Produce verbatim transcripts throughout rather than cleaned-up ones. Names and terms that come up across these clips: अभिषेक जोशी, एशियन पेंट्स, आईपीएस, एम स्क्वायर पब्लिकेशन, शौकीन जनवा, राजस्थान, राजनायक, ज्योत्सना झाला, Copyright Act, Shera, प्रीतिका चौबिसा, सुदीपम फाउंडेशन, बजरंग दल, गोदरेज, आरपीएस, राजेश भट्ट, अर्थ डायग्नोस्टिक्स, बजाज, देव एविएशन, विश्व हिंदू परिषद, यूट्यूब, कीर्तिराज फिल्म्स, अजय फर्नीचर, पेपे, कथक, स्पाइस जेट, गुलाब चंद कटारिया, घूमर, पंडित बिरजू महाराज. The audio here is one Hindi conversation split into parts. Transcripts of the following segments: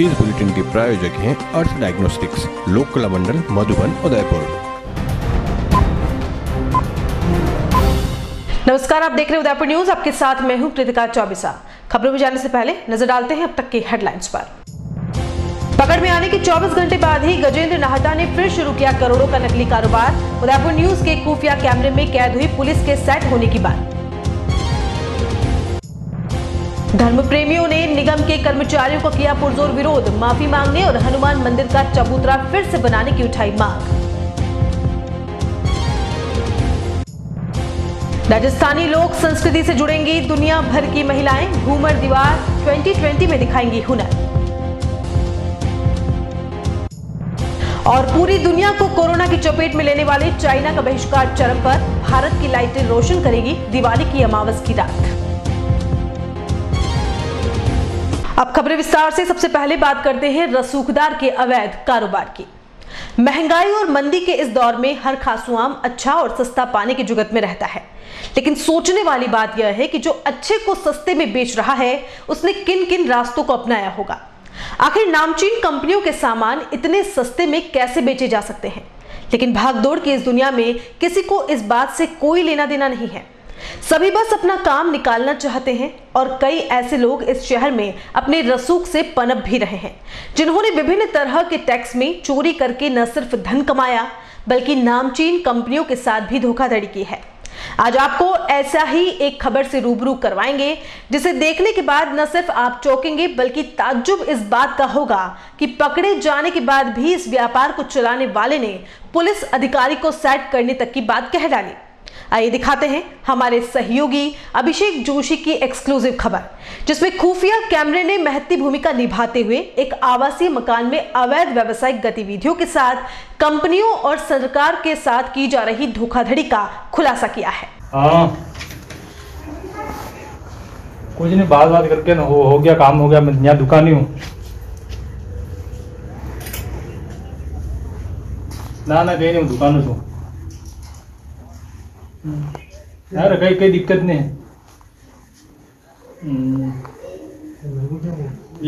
इस बुलेटिन के प्रायोजक हैं अर्थ डायग्नोस्टिक्स, लोक कला मंडल मधुबन उदयपुर। नमस्कार, आप देख रहे हैं उदयपुर न्यूज। आपके साथ मैं हूं प्रीतिका चौबिसा। खबरों में जाने से पहले नजर डालते हैं अब तक की हेडलाइंस पर। पकड़ में आने के चौबीस घंटे बाद ही गजेंद्र नाहता ने फिर शुरू किया करोड़ों का नकली कारोबार। उदयपुर न्यूज के खुफिया कैमरे में कैद हुई पुलिस के सेट होने की बात। धर्म प्रेमियों ने निगम के कर्मचारियों को किया पुरजोर विरोध। माफी मांगने और हनुमान मंदिर का चबूतरा फिर से बनाने की उठाई मांग। राजस्थानी लोक संस्कृति से जुड़ेंगी दुनिया भर की महिलाएं। घूमर दीवार दो हज़ार बीस में दिखाएंगी हुनर। और पूरी दुनिया को कोरोना की चपेट में लेने वाले चाइना का बहिष्कार चरम पर। भारत की लाइटें रोशन करेगी दिवाली की अमावस की रात। अब खबरें विस्तार से। सबसे पहले बात करते हैं रसूखदार के अवैध कारोबार की। महंगाई और मंदी के इस दौर में हर खासुआम अच्छा और सस्ता पाने की जुगत में रहता है, लेकिन सोचने वाली बात यह है कि जो अच्छे को सस्ते में बेच रहा है उसने किन किन रास्तों को अपनाया होगा। आखिर नामचीन कंपनियों के सामान इतने सस्ते में कैसे बेचे जा सकते हैं? लेकिन भागदौड़ की इस दुनिया में किसी को इस बात से कोई लेना देना नहीं है। सभी बस अपना काम निकालना चाहते हैं और कई ऐसे लोग इस शहर में अपने रसूख से पनप भी रहे हैं, जिन्होंने विभिन्न तरह के टैक्स में चोरी करके न सिर्फ धन कमाया बल्कि नामचीन कंपनियों के साथ भी धोखाधड़ी की है। आज आपको ऐसा ही एक खबर से रूबरू करवाएंगे, जिसे देखने के बाद न सिर्फ आप चौंकेंगे बल्कि ताज्जुब इस बात का होगा कि पकड़े जाने के बाद भी इस व्यापार को चलाने वाले ने पुलिस अधिकारी को सेट करने तक की बात कह डाली। आइए दिखाते हैं हमारे सहयोगी अभिषेक जोशी की एक्सक्लूसिव खबर, जिसमें खुफिया कैमरे ने महती भूमिका निभाते हुए एक आवासीय मकान में अवैध व्यावसायिक गतिविधियों के साथ कंपनियों और सरकार के साथ की जा रही धोखाधड़ी का खुलासा किया है। आ, कुछ नहीं, बात बात करके न हो, हो गया काम, हो गया। मैं यहाँ दुकानी हूँ ना, ना कहीं नहीं, दुकान हूँ यार, कहीं कहीं दिक्कत नहीं है।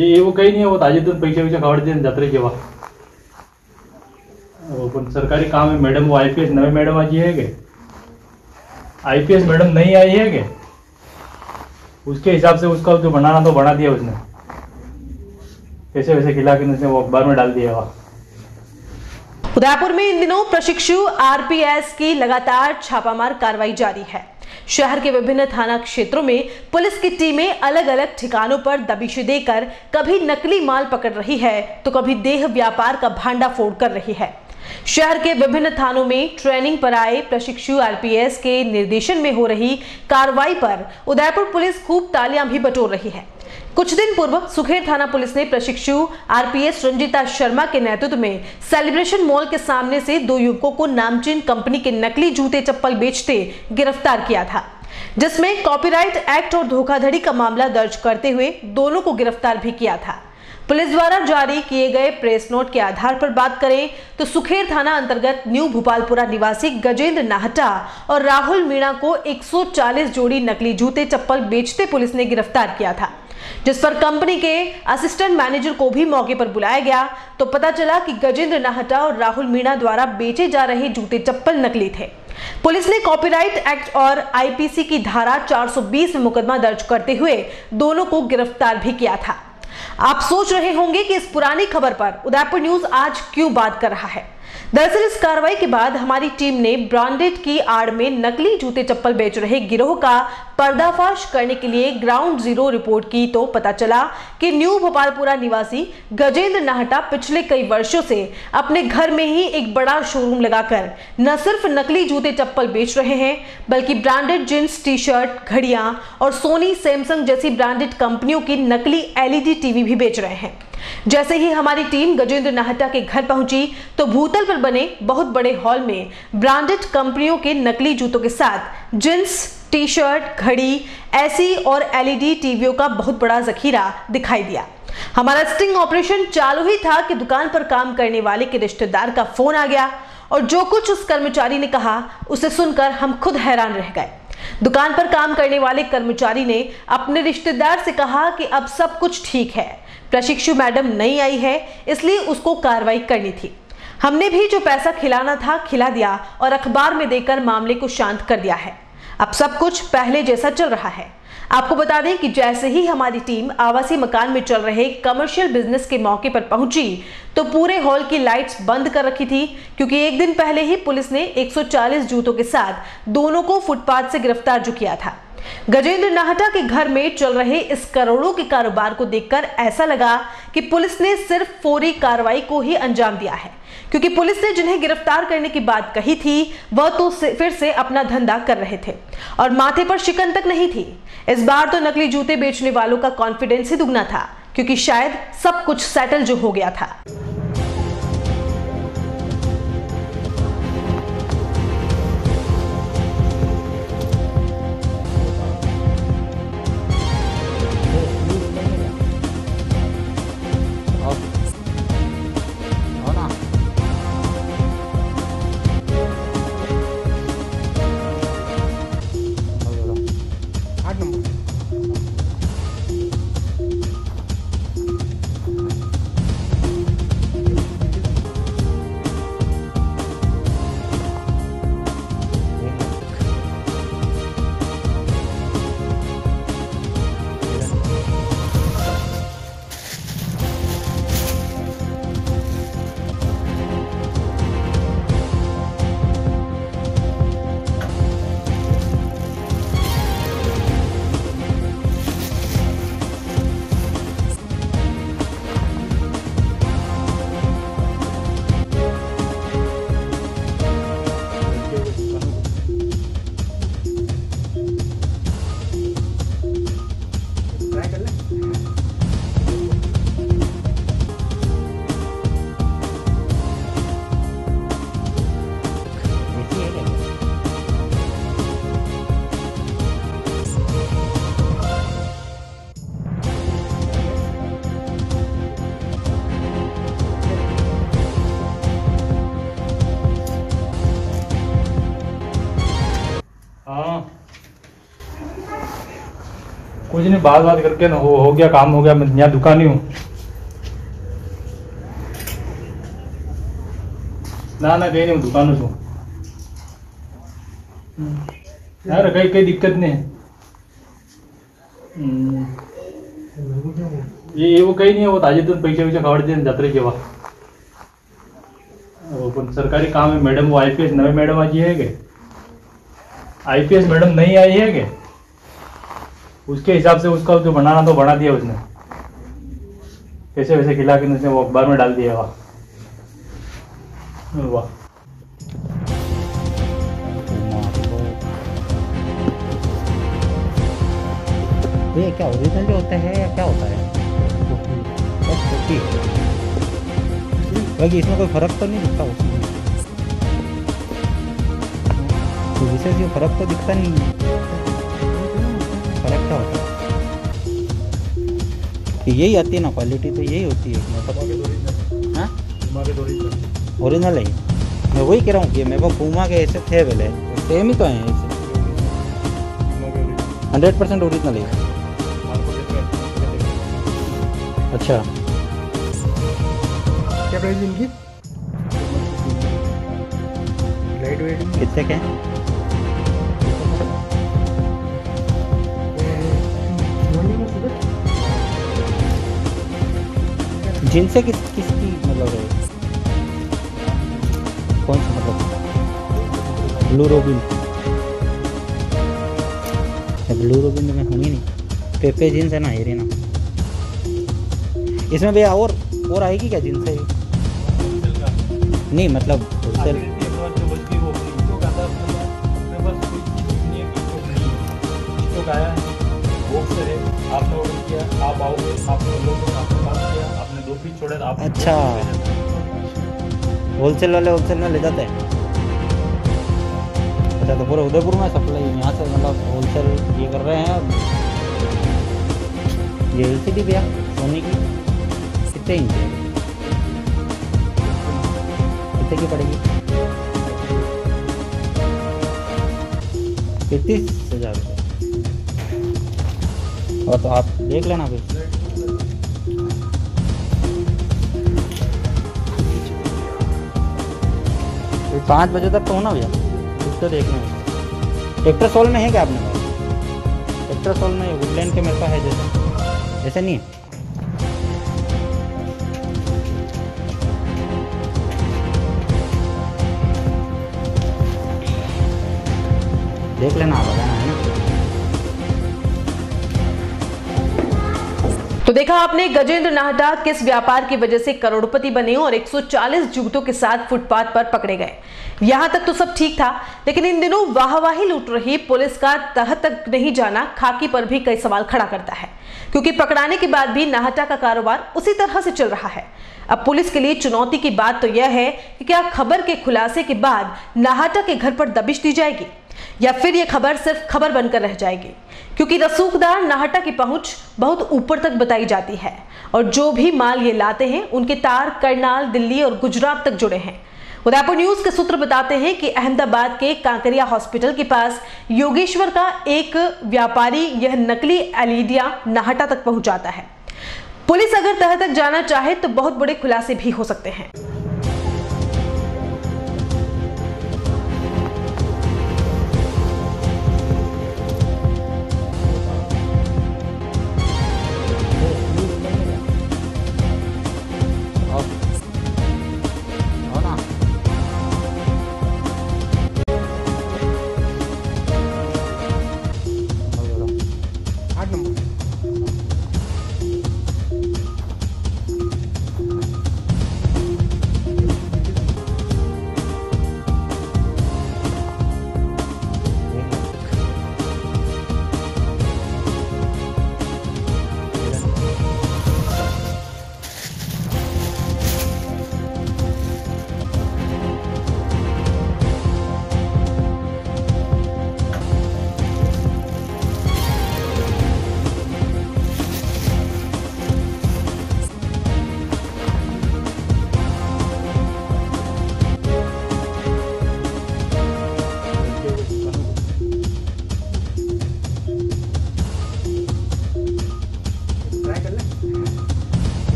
ये ये वो कहीं नहीं है, वो ताजेतून पैसे पैसे खावड़ देन जात्रे जेवा पण सरकारी काम है। मैडम वो आईपीएस नवे मैडम आजी है के आईपीएस मैडम नहीं आई है के उसके हिसाब से उसका जो बनाना तो बना दिया उसने, पैसे वैसे खिला के उसने वो अखबार में डाल दिया हुआ। उदयपुर में इन दिनों प्रशिक्षु आरपीएस की लगातार छापामार कार्रवाई जारी है। शहर के विभिन्न थाना क्षेत्रों में पुलिस की टीमें अलग अलग ठिकानों पर दबिशें देकर कभी नकली माल पकड़ रही है तो कभी देह व्यापार का भांडाफोड़ कर रही है। शहर के विभिन्न थानों में ट्रेनिंग पर आए प्रशिक्षु आरपीएस के निर्देशन में हो रही कार्रवाई पर उदयपुर पुलिस खूब तालियां भी बटोर रही है। कुछ दिन पूर्व सुखेर थाना पुलिस ने प्रशिक्षु आरपीएस रंजिता शर्मा के नेतृत्व में सेलिब्रेशन मॉल के सामने से दो युवकों को नामचीन कंपनी के नकली जूते चप्पल बेचते गिरफ्तार किया था, जिसमें कॉपीराइट एक्ट और धोखाधड़ी का मामला दर्ज करते हुए दोनों को गिरफ्तार भी किया था। पुलिस द्वारा जारी किए गए प्रेस नोट के आधार पर बात करें तो सुखेर थाना अंतर्गत न्यू भोपालपुरा निवासी गजेंद्र नाहटा और राहुल मीणा को एक सौ चालीस जोड़ी नकली जूते चप्पल बेचते पुलिस ने गिरफ्तार किया था, जिस पर कंपनी के असिस्टेंट मैनेजर को भी मौके पर बुलाया गया तो पता चला कि गजेंद्र नाहटा और राहुल मीणा द्वारा बेचे जा रहे जूते चप्पल नकली थे। पुलिस ने कॉपीराइट एक्ट और आईपीसी की धारा चार सौ बीस में मुकदमा दर्ज करते हुए दोनों को गिरफ्तार भी किया था। आप सोच रहे होंगे कि इस पुरानी खबर पर उदयपुर न्यूज आज क्यों बात कर रहा है। दरअसल इस कार्रवाई के बाद हमारी टीम ने ब्रांडेड की आड़ में नकली जूते चप्पल बेच रहे गिरोह का पर्दाफाश करने के लिए ग्राउंड जीरो रिपोर्ट की तो पता चला कि न्यू भोपालपुरा निवासी गजेंद्र नाहटा पिछले कई वर्षों से अपने घर में ही एक बड़ा शोरूम लगाकर न सिर्फ नकली जूते चप्पल बेच रहे हैं बल्कि ब्रांडेड जींस, टी शर्ट, घड़ियां और सोनी, सैमसंग जैसी ब्रांडेड कंपनियों की नकली एलईडी टीवी भी बेच रहे हैं। जैसे ही हमारी टीम गजेंद्र नाहटा के घर पहुंची तो भूतल पर बने बहुत बड़े हॉल में ब्रांडेड कंपनियों के नकली जूतों के साथ जींस, टी शर्ट, घड़ी, एसी और एलईडी टीवियों का बहुत बड़ा जखीरा दिखाई दिया। हमारा स्टिंग ऑपरेशन चालू ही था कि दुकान पर काम करने वाले के रिश्तेदार का फोन आ गया और जो कुछ उस कर्मचारी ने कहा उसे सुनकर हम खुद हैरान रह गए। दुकान पर काम करने वाले कर्मचारी ने अपने रिश्तेदार से कहा कि अब सब कुछ ठीक है, प्रशिक्षु मैडम नहीं आई है इसलिए उसको कार्रवाई करनी थी। हमने भी जो पैसा खिलाना था खिला दिया और अखबार में देकर मामले को शांत कर दिया है। अब सब कुछ पहले जैसा चल रहा है। आपको बता दें कि जैसे ही हमारी टीम आवासीय मकान में चल रहे कमर्शियल बिजनेस के मौके पर पहुंची तो पूरे हॉल की लाइट्स बंद कर रखी थी, क्योंकि एक दिन पहले ही पुलिस ने एक सौ चालीस जूतों के साथ दोनों को फुटपाथ से गिरफ्तार जो किया था। गजेंद्र नाहटा के घर में चल रहे इस करोड़ों के कारोबार को देखकर ऐसा लगा कि पुलिस ने सिर्फ फौरी कार्रवाई को ही अंजाम दिया है, क्योंकि पुलिस ने जिन्हें गिरफ्तार करने की बात कही थी वह तो फिर से अपना धंधा कर रहे थे और माथे पर शिकन तक नहीं थी। इस बार तो नकली जूते बेचने वालों का कॉन्फिडेंस ही दुगना था, क्योंकि शायद सब कुछ सेटल जो हो गया था। कुछ नहीं, बात बात करके ना हो हो गया काम हो गया। मैं यहाँ दुकानी हूँ ना ना कहीं नहीं, दुकानों से यार कहीं कहीं दिक्कत नहीं है। ये ये वो कहीं नहीं है, वो ताजे तो पैसे वैसे खबर देने जाते के बाद सरकारी काम है। मैडम वो आईपीएस नवे मैडम आज है के आईपीएस मैडम नहीं आई है के उसके हिसाब से उसका जो बनाना तो बना दिया उसने, कैसे वैसे खिला के उसने वो अखबार में डाल दिया। वाह वाह ये क्या ओरिजिनल जो होता है या क्या होता है? बाकी इसमें कोई फर्क तो नहीं दिखता, उसमें विशेष फर्क तो दिखता नहीं। यही आती है ना क्वालिटी, तो यही होती है। ओरिजिनल है, मैं वही कह रहा हूँ कि मेरे को पूमा के ऐसे थे पहले, सेम ही तो हैं ऐसे। हंड्रेड परसेंट ओरिजिनल है। अच्छा क्या प्राइस इनकी? लाइट वेट कितने के हैं? जिनसे किस किसकी मतलब है, कौन सा मतलब? ब्लू रोबिन, ब्लू रोबिन तो मैं हूँ ही नहीं। पेपे जींस है ना, हेरे ना इसमें भैया। और और आएगी क्या जींस है? नहीं मतलब होलसेल। अच्छा होलसेल वाले होलसेल में ले जाते हैं। अच्छा तो पूरे उदयपुर में सप्लाई यहाँ से मतलब होलसेल ये कर रहे हैं। अब ये एलसीडी भैया सोनी की कितने इंच है, कितने की पड़ेगी? पैंतीस हजार रुपये। और तो आप देख लेना फिर। पाँच बजे तक तो होना भैया, इसको देखना है। ट्रैक्टर सोल में है क्या आपने? ट्रैक्टर सोल में वुडलैंड के मेरे पास है, जैसे ऐसे नहीं है। देख लेना आप बताना है ना। तो देखा आपने गजेंद्र नाहटा किस व्यापार की वजह से करोड़पति बने और एक सौ चालीस जूतों के साथ फुटपाथ पर पकड़े गए। यहां तक तो सब ठीक था, लेकिन इन दिनों वाहवाही लूट रही पुलिस का तह तक नहीं जाना खाकी पर भी कई सवाल खड़ा करता है, क्योंकि पकड़ाने के बाद भी नाहटा का कारोबार उसी तरह से चल रहा है। अब पुलिस के लिए चुनौती की बात तो यह है कि क्या खबर के खुलासे के बाद नाहटा के घर पर दबिश दी जाएगी या फिर यह खबर सिर्फ खबर बनकर रह जाएगी, क्योंकि रसूखदार नाहटा की पहुंच बहुत ऊपर तक बताई जाती है और जो भी माल ये लाते हैं उनके तार करनाल, दिल्ली और गुजरात तक जुड़े हैं। उदयपुर न्यूज के सूत्र बताते हैं कि अहमदाबाद के कांकरिया हॉस्पिटल के पास योगेश्वर का एक व्यापारी यह नकली एलिडिया नाहटा तक पहुंचाता है। पुलिस अगर तह तक जाना चाहे तो बहुत बड़े खुलासे भी हो सकते हैं।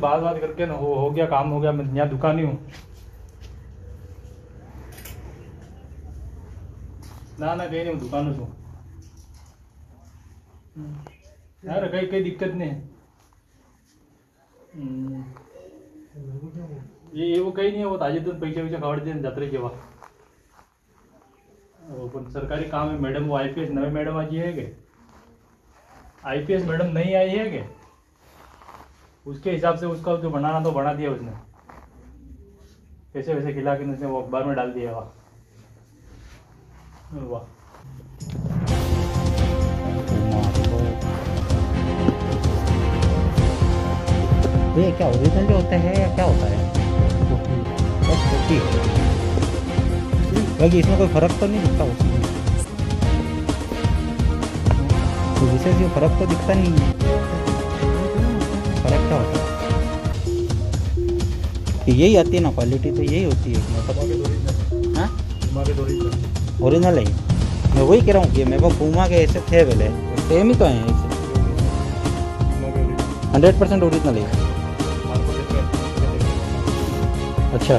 बात बात करके ना हो हो गया काम हो गया। मैं यहाँ दुकानी हूँ ना ना कहीं नहीं दुकानों तो यार कहीं कहीं दिक्कत नहीं है, ये ये वो कहीं नहीं है। वो ताजे दिन पैसे पैसे खबर दिन जाते के बाद सरकारी काम है। मैडम वो आई पी एस नवे मैडम आज है के आई पी एस मैडम नहीं आई है के उसके हिसाब से उसका जो बनाना तो बना दिया उसने, कैसे वैसे खिला के उसने वो अखबार में डाल दिया। वाह वाह ये क्या ओरिजिनल जो होता है या क्या होता है? बाकी इसमें कोई फर्क तो नहीं दिखता उसमें, तो विशेष ये फर्क तो दिखता नहीं है। क्या होता है यही आती है ना क्वालिटी, तो यही होती है। ओरिजिनल है मैं वही कह रहा हूँ कि मेरे पास घूमा के ऐसे थे पहले, सेम ही तो हैं ऐसे। हंड्रेड परसेंट ओरिजिनल है। अच्छा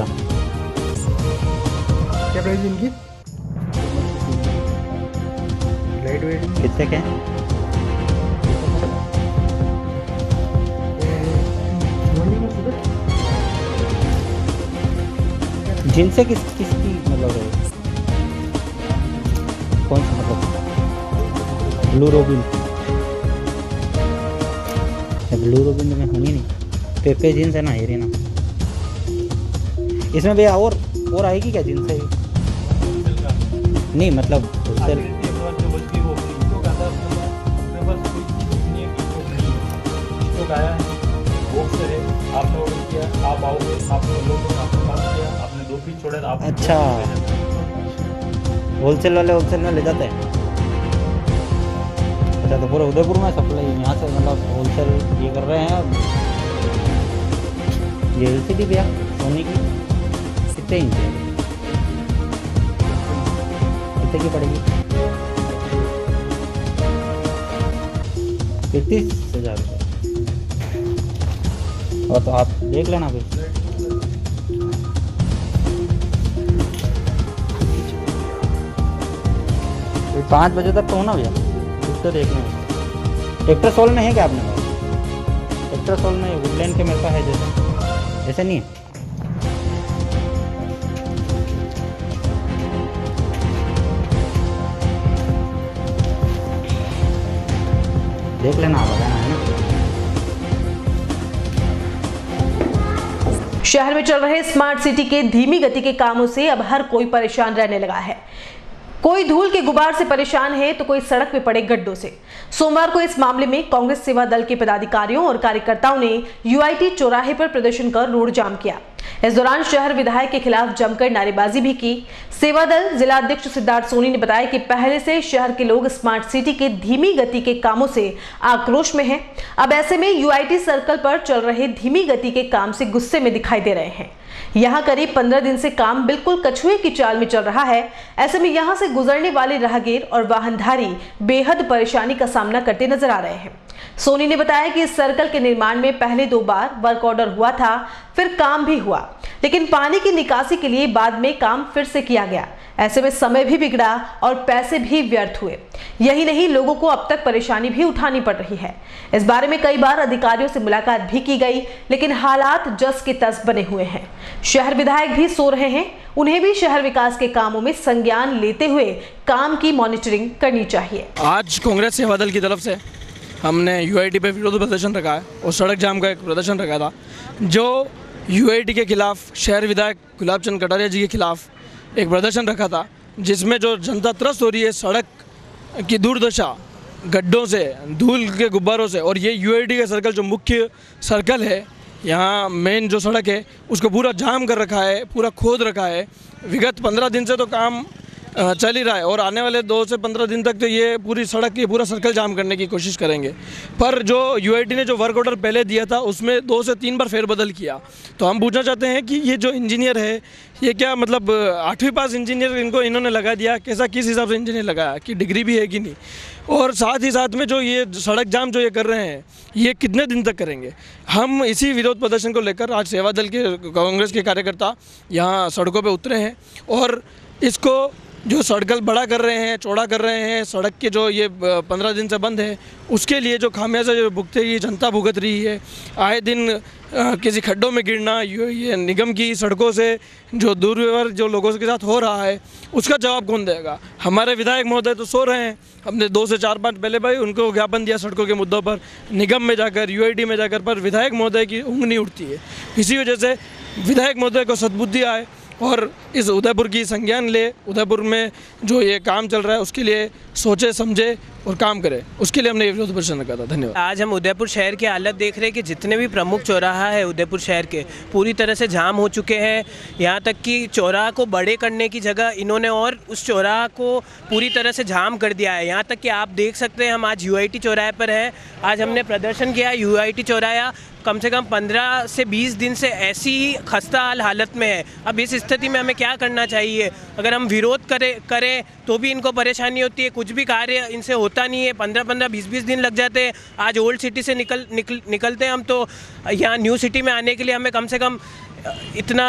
क्या प्राइस इनकी? लाइट वेट कितने के हैं? जिनसे किस किसकी मतलब है, कौन सा मतलब? ब्लू रोबिन, ब्लू रोबिन में होनी नहीं। पेपे जींस है ना, हेरे ना इसमें भैया। और और आएगी क्या जींस है? नहीं मतलब होलसेल आपने ऑर्डर किया, आप आओगे, आपने लोगों ने आपको काम किया, आपने दो पीस छोड़े, आप। अच्छा होलसेल वाले होलसेल में ले जाते हैं। अच्छा, तो पूरे उदयपुर में सप्लाई यहाँ से मतलब होलसेल ये कर रहे हैं। ये एलसीडी भैया सोनी की कितने इंच है, कितने की पड़ेगी? पैंतीस हजार रुपये। और तो आप देख लेना फिर। पाँच बजे तक तो होना भैया ट्रैक्टर देखने में। ट्रैक्टर सोल में है क्या आपने? ट्रैक्टर सोल में वुडलैंड के मेरे पास है, जैसे ऐसे नहीं है। देख लेना आप बताना है ना। शहर में चल रहे स्मार्ट सिटी के धीमी गति के कामों से अब हर कोई परेशान रहने लगा है। कोई धूल के गुबार से परेशान है तो कोई सड़क पे पड़े गड्ढों से। सोमवार को इस मामले में कांग्रेस सेवा दल के पदाधिकारियों और कार्यकर्ताओं ने यूआईटी चौराहे पर प्रदर्शन कर रोड जाम किया। इस दौरान शहर विधायक के खिलाफ जमकर नारेबाजी भी की। सेवा दल जिला अध्यक्ष सिद्धार्थ सोनी ने बताया कि पहले से शहर के लोग स्मार्ट सिटी के धीमी गति के कामों से आक्रोश में हैं। अब ऐसे में यूआईटी सर्कल पर चल रहे धीमी गति के काम से गुस्से में दिखाई दे रहे हैं। यहाँ करीब पंद्रह दिन से काम बिल्कुल कछुए की चाल में चल रहा है। ऐसे में यहाँ से गुजरने वाले राहगीर और वाहनधारी बेहद परेशानी का सामना करते नजर आ रहे हैं। सोनी ने बताया कि इस सर्कल के निर्माण में पहले दो बार वर्क ऑर्डर हुआ था, फिर काम भी हुआ, लेकिन पानी की निकासी के लिए बाद में काम फिर से किया गया। ऐसे में समय भी बिगड़ा और पैसे भी व्यर्थ हुए। यही नहीं, लोगों को अब तक परेशानी भी उठानी पड़ रही है। इस बारे में कई बार अधिकारियों से मुलाकात भी की गई, लेकिन हालात जस के तस बने हुए हैं। शहर विधायक भी सो रहे हैं। उन्हें भी शहर विकास के कामों में संज्ञान लेते हुए काम की मॉनिटरिंग करनी चाहिए। आज कांग्रेस सेवा दल की तरफ से हमने यूआईटी पे विरोध प्रदर्शन रखा है और सड़क जाम का एक प्रदर्शन रखा था, जो यूआईटी के खिलाफ शहर विधायक गुलाब चंद कटारिया जी के खिलाफ एक प्रदर्शन रखा था, जिसमें जो जनता त्रस्त हो रही है सड़क की दुर्दशा, गड्ढों से, धूल के गुब्बारों से, और ये यूआईटी का सर्कल जो मुख्य सर्कल है, यहाँ मेन जो सड़क है उसको पूरा जाम कर रखा है, पूरा खोद रखा है। विगत पंद्रह दिन से तो काम चल ही रहा है और आने वाले दो से पंद्रह दिन तक तो ये पूरी सड़क, ये पूरा सर्कल जाम करने की कोशिश करेंगे। पर जो यूआईटी ने जो वर्क ऑर्डर पहले दिया था उसमें दो से तीन बार फेरबदल किया। तो हम पूछना चाहते हैं कि ये जो इंजीनियर है, ये क्या मतलब आठवीं पास इंजीनियर इनको इन्होंने लगा दिया? कैसा, किस हिसाब से इंजीनियर लगाया, कि डिग्री भी है कि नहीं? और साथ ही साथ में जो ये सड़क जाम जो ये कर रहे हैं, ये कितने दिन तक करेंगे? हम इसी विरोध प्रदर्शन को लेकर आज सेवा दल के कांग्रेस के कार्यकर्ता यहाँ सड़कों पर उतरे हैं और इसको जो सड़कल बड़ा कर रहे हैं, चौड़ा कर रहे हैं। सड़क के जो ये पंद्रह दिन से बंद है, उसके लिए जो खामियाजा जो भुगते ये जनता भुगत रही है, आए दिन आ, किसी खड्डों में गिरना, ये निगम की सड़कों से जो दुर्व्यवहार जो लोगों के साथ हो रहा है, उसका जवाब कौन देगा? हमारे विधायक महोदय तो सो रहे हैं। हमने दो से चार पाँच पहले भाई उनको ज्ञापन दिया सड़कों के मुद्दों पर, निगम में जाकर, यूआईटी में जाकर, पर विधायक महोदय की ऊँग नहीं उठती है। इसी वजह से विधायक महोदय को सद्बुद्धि आए और इस उदयपुर की संज्ञान ले, उदयपुर में जो ये काम चल रहा है उसके लिए सोचे, समझे और काम करें। उसके लिए हमने ये विरोध प्रदर्शन रखा था। धन्यवाद। आज हम उदयपुर शहर की हालत देख रहे हैं कि जितने भी प्रमुख चौराहा है उदयपुर शहर के पूरी तरह से जाम हो चुके हैं। यहाँ तक कि चौराहा को बड़े करने की जगह इन्होंने और उस चौराहा को पूरी तरह से जाम कर दिया है। यहाँ तक कि आप देख सकते हैं, हम आज यूआईटी चौराहे पर हैं। आज हमने प्रदर्शन किया। यूआईटी चौराहा कम से कम पंद्रह से बीस दिन से ऐसी ही खस्ता हाल हालत में है। अब इस स्थिति में हमें क्या करना चाहिए? अगर हम विरोध करें करें तो भी इनको परेशानी होती है, कुछ भी कार्य इनसे होता नहीं है। पंद्रह पंद्रह बीस बीस दिन लग जाते हैं। आज ओल्ड सिटी से निकल निकल निकलते हैं हम तो यहाँ न्यू सिटी में आने के लिए हमें कम से कम इतना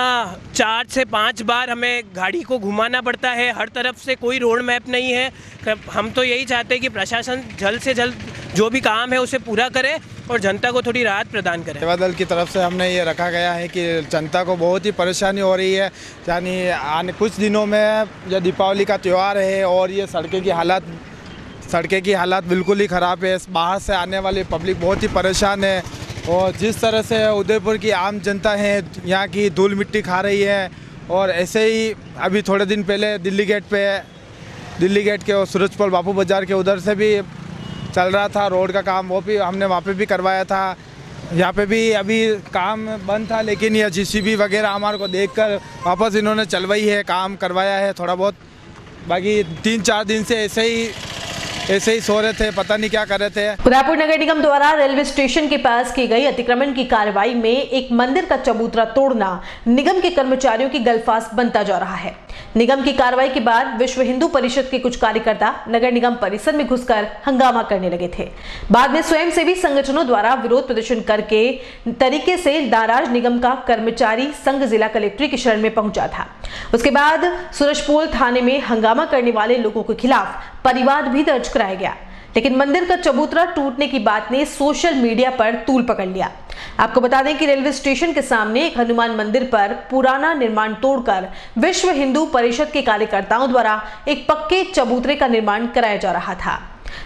चार से पाँच बार हमें गाड़ी को घुमाना पड़ता है। हर तरफ से कोई रोड मैप नहीं है। हम तो यही चाहते हैं कि प्रशासन जल्द से जल्द जो भी काम है उसे पूरा करे और जनता को थोड़ी राहत प्रदान करें। सेवा दल की तरफ से हमने ये रखा गया है कि जनता को बहुत ही परेशानी हो रही है। यानी आने कुछ दिनों में जो दीपावली का त्यौहार है और ये सड़कें की हालात सड़कें की हालात बिल्कुल ही ख़राब है। बाहर से आने वाली पब्लिक बहुत ही परेशान है और जिस तरह से उदयपुर की आम जनता है यहाँ की धूल मिट्टी खा रही है। और ऐसे ही अभी थोड़े दिन पहले दिल्ली गेट पे दिल्ली गेट के और सूरजपुर बापू बाज़ार के उधर से भी चल रहा था रोड का काम, वो भी हमने वहाँ पे भी करवाया था। यहाँ पे भी अभी काम बंद था, लेकिन यह जेसीबी वगैरह हमारे को देखकर वापस इन्होंने चलवाई है, काम करवाया है। थोड़ा बहुत बाकी तीन चार दिन से ऐसे ही ऐसे ही सो रहे थे, पता नहीं क्या कर रहे थे। उदयपुर नगर निगम द्वारा रेलवे स्टेशन के पास की गई अतिक्रमण की कार्रवाई में एक मंदिर का चबूतरा तोड़ना निगम के कर्मचारियों की गलफास बनता जा रहा है। निगम की कार्रवाई के बाद विश्व हिंदू परिषद के कुछ कार्यकर्ता नगर निगम परिसर में घुसकर हंगामा करने लगे थे। बाद में स्वयंसेवी संगठनों द्वारा विरोध प्रदर्शन करके तरीके से नाराज निगम का कर्मचारी संघ जिला कलेक्ट्री की शरण में पहुंचा था। उसके बाद सूरजपोल थाने में हंगामा करने वाले लोगों के खिलाफ परिवाद भी दर्ज कराया गया, लेकिन मंदिर का चबूतरा टूटने की बात ने सोशल मीडिया पर तूल पकड़ लिया। आपको बता दें कि रेलवे स्टेशन के सामने एक हनुमान मंदिर पर पुराना निर्माण तोड़कर विश्व हिंदू परिषद के कार्यकर्ताओं द्वारा एक पक्के चबूतरे का निर्माण कराया जा रहा था,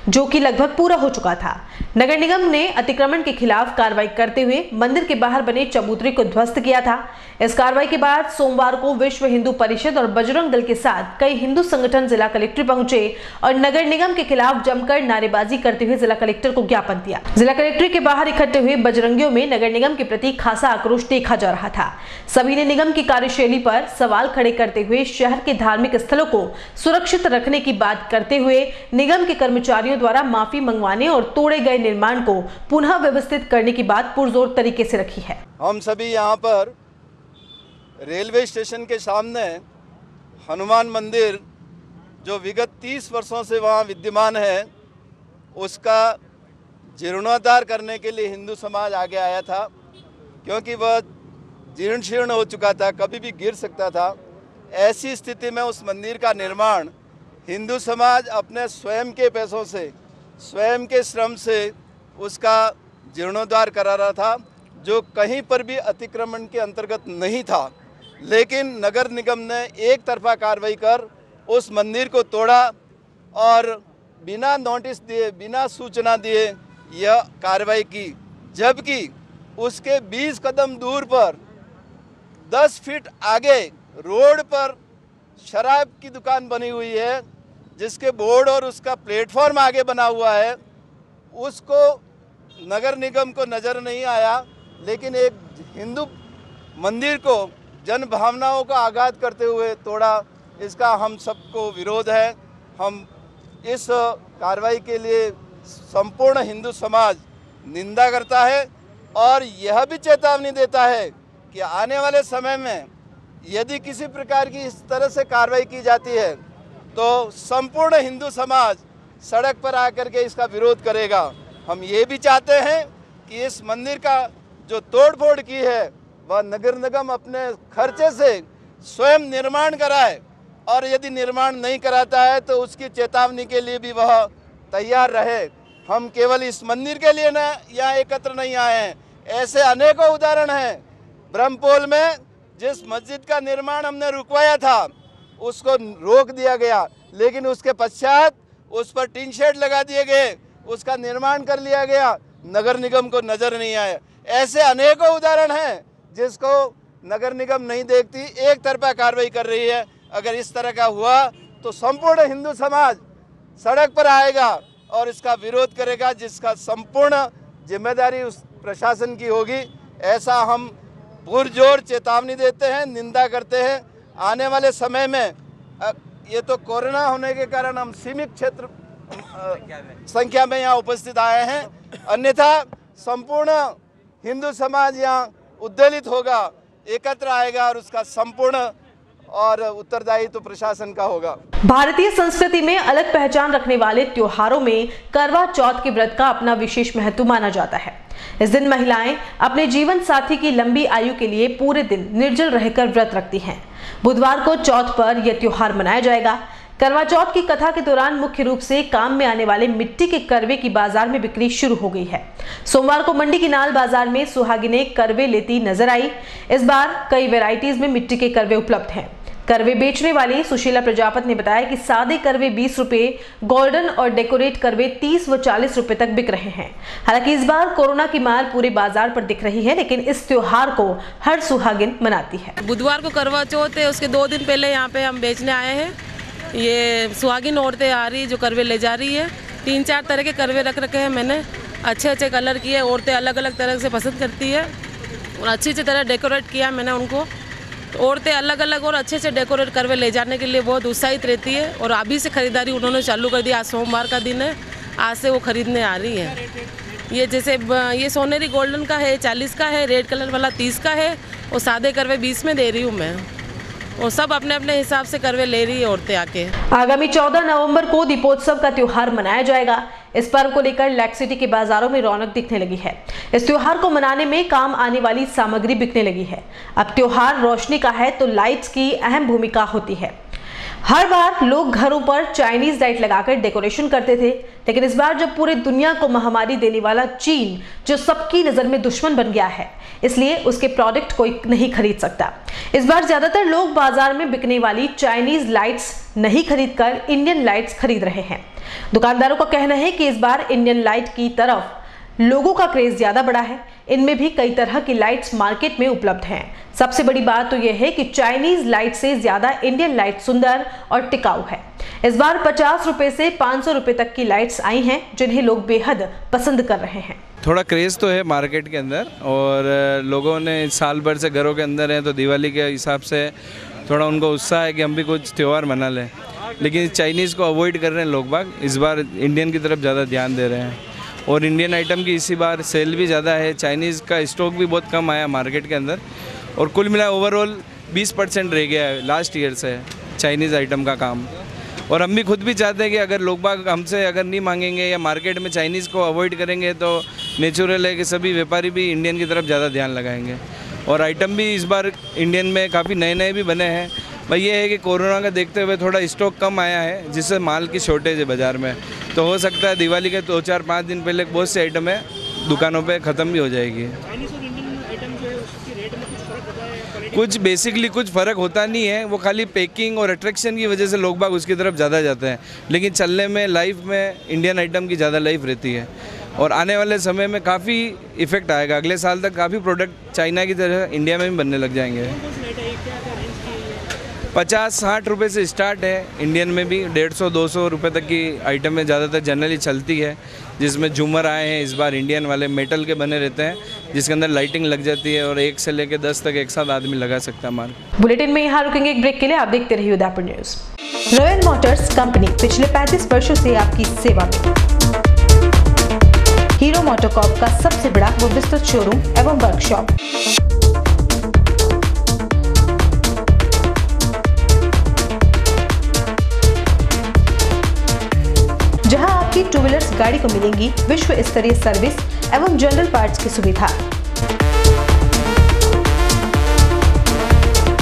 जो कि लगभग पूरा हो चुका था। नगर निगम ने अतिक्रमण के खिलाफ कार्रवाई करते हुए मंदिर के बाहर बने चबूतरे को ध्वस्त किया था। इस कार्रवाई के बाद सोमवार को विश्व हिंदू परिषद और बजरंग दल के साथ कई हिंदू संगठन जिला कलेक्टर पहुंचे और नगर निगम के खिलाफ जमकर नारेबाजी करते हुए जिला कलेक्टर को ज्ञापन दिया। जिला कलेक्ट्री के बाहर इकट्ठे हुए बजरंगियों में नगर निगम के प्रति खासा आक्रोश देखा जा रहा था। सभी ने निगम की कार्यशैली पर सवाल खड़े करते हुए शहर के धार्मिक स्थलों को सुरक्षित रखने की बात करते हुए निगम के कर्मचारियों द्वारा माफी मंगवाने और तोड़े गए निर्माण को पुनः व्यवस्थित करने की बात पुरजोर तरीके से रखी है। हम सभी यहाँ पर रेलवे स्टेशन के सामने हनुमान मंदिर, जो विगत तीस वर्षों से वहाँ विद्यमान है, उसका जीर्णोद्धार करने के लिए हिंदू समाज आगे आया था, क्योंकि वह जीर्ण शीर्ण हो चुका था, कभी भी गिर सकता था। ऐसी स्थिति में उस मंदिर का निर्माण हिंदू समाज अपने स्वयं के पैसों से, स्वयं के श्रम से उसका जीर्णोद्धार करा रहा था, जो कहीं पर भी अतिक्रमण के अंतर्गत नहीं था। लेकिन नगर निगम ने एक तरफा कार्रवाई कर उस मंदिर को तोड़ा और बिना नोटिस दिए, बिना सूचना दिए यह कार्रवाई की, जबकि उसके बीस कदम दूर पर दस फीट आगे रोड पर शराब की दुकान बनी हुई है, जिसके बोर्ड और उसका प्लेटफॉर्म आगे बना हुआ है। उसको नगर निगम को नज़र नहीं आया, लेकिन एक हिंदू मंदिर को, जन भावनाओं का आघात करते हुए तोड़ा। इसका हम सबको विरोध है। हम इस कार्रवाई के लिए संपूर्ण हिंदू समाज निंदा करता है और यह भी चेतावनी देता है कि आने वाले समय में यदि किसी प्रकार की इस तरह से कार्रवाई की जाती है तो संपूर्ण हिंदू समाज सड़क पर आकर के इसका विरोध करेगा। हम ये भी चाहते हैं कि इस मंदिर का जो तोड़फोड़ की है वह नगर निगम अपने खर्चे से स्वयं निर्माण कराए, और यदि निर्माण नहीं कराता है तो उसकी चेतावनी के लिए भी वह तैयार रहे। हम केवल इस मंदिर के लिए ना यहाँ एकत्र नहीं आए हैं, ऐसे अनेकों उदाहरण हैं। ब्रह्मपोल में जिस मस्जिद का निर्माण हमने रुकवाया था उसको रोक दिया गया, लेकिन उसके पश्चात उस पर टीन शेड लगा दिए गए, उसका निर्माण कर लिया गया, नगर निगम को नजर नहीं आया। ऐसे अनेकों उदाहरण हैं जिसको नगर निगम नहीं देखती, एक तरफा कार्रवाई कर रही है। अगर इस तरह का हुआ तो संपूर्ण हिंदू समाज सड़क पर आएगा और इसका विरोध करेगा, जिसका संपूर्ण जिम्मेदारी उस प्रशासन की होगी। ऐसा हम पुरजोर चेतावनी देते हैं, निंदा करते हैं। आने वाले समय में ये तो कोरोना होने के कारण हम सीमित क्षेत्र संख्या में यहाँ उपस्थित आए हैं, अन्यथा संपूर्ण हिंदू समाज यहाँ उद्वेलित होगा, एकत्र आएगा और उसका संपूर्ण और उत्तरदायित्व तो प्रशासन का होगा। भारतीय संस्कृति में अलग पहचान रखने वाले त्योहारों में करवा चौथ के व्रत का अपना विशेष महत्व माना जाता है। इस दिन महिलाएं अपने जीवन साथी की लंबी आयु के लिए पूरे दिन निर्जल रहकर व्रत रखती हैं। बुधवार को चौथ पर यह त्योहार मनाया जाएगा। करवा चौथ की कथा के दौरान मुख्य रूप से काम में आने वाले मिट्टी के करवे की बाजार में बिक्री शुरू हो गई है। सोमवार को मंडी की नाल बाजार में सुहागिने करवे लेती नजर आई। इस बार कई वैरायटीज में मिट्टी के करवे उपलब्ध हैं। करवे बेचने वाली सुशीला प्रजापत ने बताया कि सादे करवे बीस रुपए, गोल्डन और डेकोरेट करवे तीस व चालीस रुपए तक बिक रहे हैं। हालांकि इस बार कोरोना की मार पूरे बाजार पर दिख रही है, लेकिन इस त्योहार को हर सुहागिन मनाती है। बुधवार को करवा चौथ है, उसके दो दिन पहले यहाँ पे हम बेचने आए हैं। ये सुहागिन औरतें आ रही जो करवे ले जा रही है। तीन चार तरह के करवे रख रखे हैं मैंने, अच्छे अच्छे कलर किए, औरतें अलग अलग तरह से पसंद करती है और अच्छी अच्छी तरह डेकोरेट किया मैंने उनको। औरतें अलग अलग और अच्छे से डेकोरेट करके ले जाने के लिए बहुत उत्साहित रहती है और अभी से खरीदारी उन्होंने चालू कर दी। आज सोमवार का दिन है, आज से वो खरीदने आ रही है। ये जैसे ये सोनेरी गोल्डन का है चालीस का है, रेड कलर वाला तीस का है और सादे करवे बीस में दे रही हूँ मैं, और सब अपने अपने हिसाब से करवे ले रही है औरतें आके। आगामी चौदह नवंबर को दीपोत्सव का त्योहार मनाया जाएगा। इस पर्व को लेकर लैक सिटी के बाजारों में रौनक दिखने लगी है। इस त्योहार को मनाने में काम आने वाली सामग्री बिकने लगी है। अब त्योहार रोशनी का है तो लाइट्स की अहम भूमिका होती है। हर बार लोग घरों पर चाइनीज लाइट लगाकर डेकोरेशन करते थे, लेकिन इस बार जब पूरी दुनिया को महामारी देने वाला चीन, जो सबकी नजर में दुश्मन बन गया है, इसलिए उसके प्रोडक्ट कोई नहीं खरीद सकता। इस बार ज्यादातर लोग बाजार में बिकने वाली चाइनीज लाइट्स नहीं खरीदकर इंडियन लाइट्स खरीद रहे हैं। दुकानदारों का कहना है कि इस बार इंडियन लाइट की तरफ लोगों का क्रेज ज्यादा बड़ा है। इनमें भी कई तरह की लाइट्स मार्केट में उपलब्ध हैं। सबसे बड़ी बात तो यह है कि चाइनीज लाइट से ज्यादा इंडियन लाइट सुंदर और टिकाऊ है। इस बार पचास रुपए से पाँच सौ रुपए तक की लाइट्स आई हैं, जिन्हें लोग बेहद पसंद कर रहे हैं। थोड़ा क्रेज तो है मार्केट के अंदर, और लोगों ने साल भर से घरों के अंदर है तो दिवाली के हिसाब से थोड़ा उनको उत्साह है कि हम भी कुछ त्यौहार मना लें, लेकिन चाइनीज को अवॉइड कर रहे हैं लोग बाग। इस बार इंडियन की तरफ ज्यादा ध्यान दे रहे हैं और इंडियन आइटम की इसी बार सेल भी ज़्यादा है। चाइनीज़ का स्टॉक भी बहुत कम आया मार्केट के अंदर, और कुल मिला ओवरऑल बीस परसेंट रह गया है लास्ट ईयर से चाइनीज़ आइटम का काम। और हम भी खुद भी चाहते हैं कि अगर लोग बाग हमसे अगर नहीं मांगेंगे या मार्केट में चाइनीज़ को अवॉइड करेंगे तो नेचुरल है कि सभी व्यापारी भी इंडियन की तरफ ज़्यादा ध्यान लगाएंगे। और आइटम भी इस बार इंडियन में काफ़ी नए नए भी बने हैं। भाई ये है कि कोरोना का देखते हुए थोड़ा स्टॉक कम आया है, जिससे माल की शॉर्टेज है बाज़ार में, तो हो सकता है दिवाली के दो चार पाँच दिन पहले बहुत से आइटम है दुकानों पे ख़त्म भी हो जाएगी। कुछ बेसिकली कुछ फ़र्क होता नहीं है, वो खाली पैकिंग और अट्रैक्शन की वजह से लोग बाग उसकी तरफ ज़्यादा जाते हैं, लेकिन चलने में लाइफ में इंडियन आइटम की ज़्यादा लाइफ रहती है। और आने वाले समय में काफ़ी इफेक्ट आएगा, अगले साल तक काफ़ी प्रोडक्ट चाइना की तरह इंडिया में भी बनने लग जाएंगे। पचास साठ रुपये से स्टार्ट है इंडियन में भी, डेढ़ सौ दो सौ रुपये तक की आइटम में ज़्यादातर जनरली चलती है, जिसमें झूमर आए हैं इस बार इंडियन वाले मेटल के बने रहते हैं, जिसके अंदर लाइटिंग लग जाती है और एक से लेकर दस तक एक साथ आदमी लगा सकता है माल। बुलेटिन में यहाँ रुकेंगे एक ब्रेक के लिए। आप देखते रहिए Udaipur news. Royal Motors company पिछले पैंतीस वर्षों से आपकी सेवा में। हीरो मोटोकॉर्प का सबसे बड़ा वो विस्तृत शोरूम एवं वर्कशॉप, जहां आपकी टू व्हीलर्स गाड़ी को मिलेंगी विश्व स्तरीय सर्विस एवं जनरल पार्ट्स की सुविधा।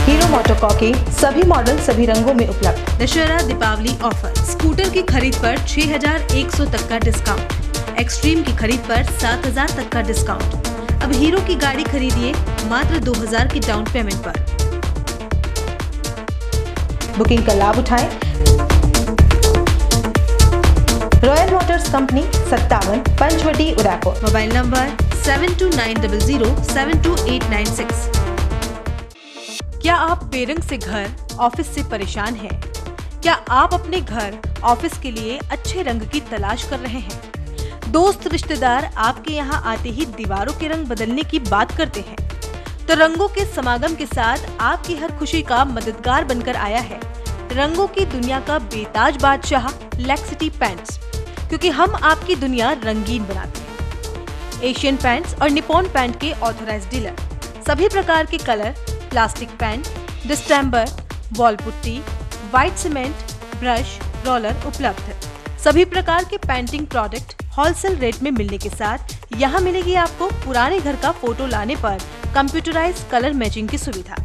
हीरो मोटोकॉर्प के सभी मॉडल सभी रंगों में उपलब्ध। दशहरा दीपावली ऑफर, स्कूटर की खरीद पर छह हज़ार एक सौ तक का डिस्काउंट, एक्सट्रीम की खरीद पर सात हज़ार तक का डिस्काउंट। अब हीरो की गाड़ी खरीदिए मात्र दो हज़ार की डाउन पेमेंट पर। बुकिंग का लाभ उठाएं। रॉयल मोटर्स कंपनी, सत्तावन Panchvati Udaipur. Mobile number seven two nine double zero seven two eight nine six. क्या आप पेरंग से घर, ऑफिस से परेशान हैं? क्या आप अपने घर, ऑफिस के लिए अच्छे रंग की तलाश कर रहे हैं? दोस्त रिश्तेदार आपके यहाँ आते ही दीवारों के रंग बदलने की बात करते हैं, तो रंगों के समागम के साथ आपकी हर खुशी का मददगार बनकर आया है रंगों की दुनिया का बेताज बादशाह लैक्सिटी पेंट्स, क्योंकि हम आपकी दुनिया रंगीन बनाते हैं। एशियन पेंट्स और निपॉन पेंट के ऑथोराइज्ड डीलर, सभी प्रकार के colour, plastic paint, distemper, wall putty, white cement, brush, roller उपलब्ध है। सभी प्रकार के पेंटिंग प्रोडक्ट होलसेल रेट में मिलने के साथ यहाँ मिलेगी आपको पुराने घर का फोटो लाने पर कंप्यूटराइज कलर मैचिंग की सुविधा।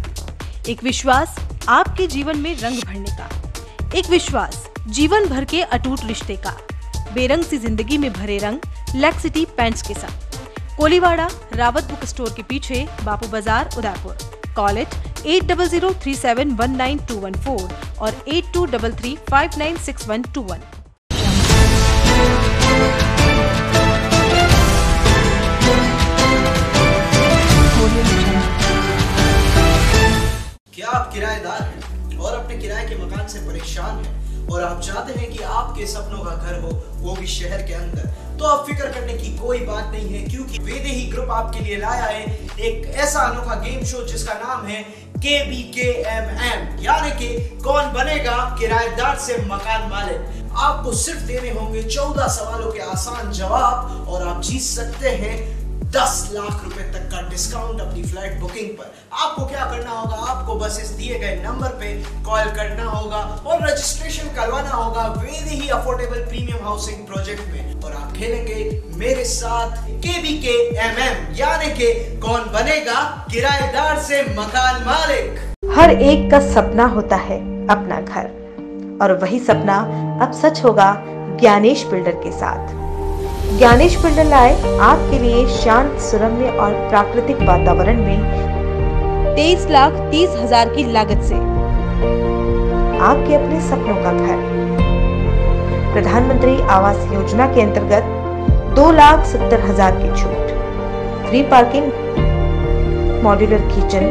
एक विश्वास आपके जीवन में रंग भरने का, एक विश्वास जीवन भर के अटूट रिश्ते का। बेरंग सी जिंदगी में भरे रंग लैक्सिटी पेंट्स के साथ। कोलीवाड़ा रावत बुक स्टोर के पीछे, Bapu Bazar Udaipur. Call it at double zero three seven one nine two one four और eight two double three five nine six one two one. क्या आप किराएदार हैं और अपने किराए के मकान से परेशान हैं और आप चाहते हैं कि आपके सपनों का घर हो, वो भी शहर के अंदर? तो आप फिक्र करने की कोई बात नहीं है, क्योंकि वेदही ग्रुप आपके लिए लाया है एक ऐसा अनोखा गेम शो जिसका नाम है के बी के एम एम यानी कि कौन बनेगा किराएदार से मकान मालिक। आपको सिर्फ देने होंगे चौदह सवालों के आसान जवाब और आप जीत सकते हैं दस लाख रुपए तक का डिस्काउंट अपनी फ्लाइट बुकिंग पर। आपको क्या करना होगा, आपको बस इस दिए गए नंबर पे कॉल करना होगा और रजिस्ट्रेशन करवाना होगा वेद ही अफोर्डेबल प्रीमियम हाउसिंग प्रोजेक्ट में। और आप खेलेंगे मेरे साथ के बी के एम एम यानी के कौन बनेगा किराएदार से मकान मालिक। हर एक का सपना होता है अपना घर, और वही सपना अब सच होगा ज्ञानेश बिल्डर के साथ। ज्ञानेश बिल्डर लाए आपके लिए शांत सुरम्य और प्राकृतिक वातावरण में तेईस लाख तीस हजार की लागत से आपके अपने सपनों का घर। प्रधानमंत्री आवास योजना के अंतर्गत दो लाख सत्तर हजार की छूट, free parking, modular kitchen,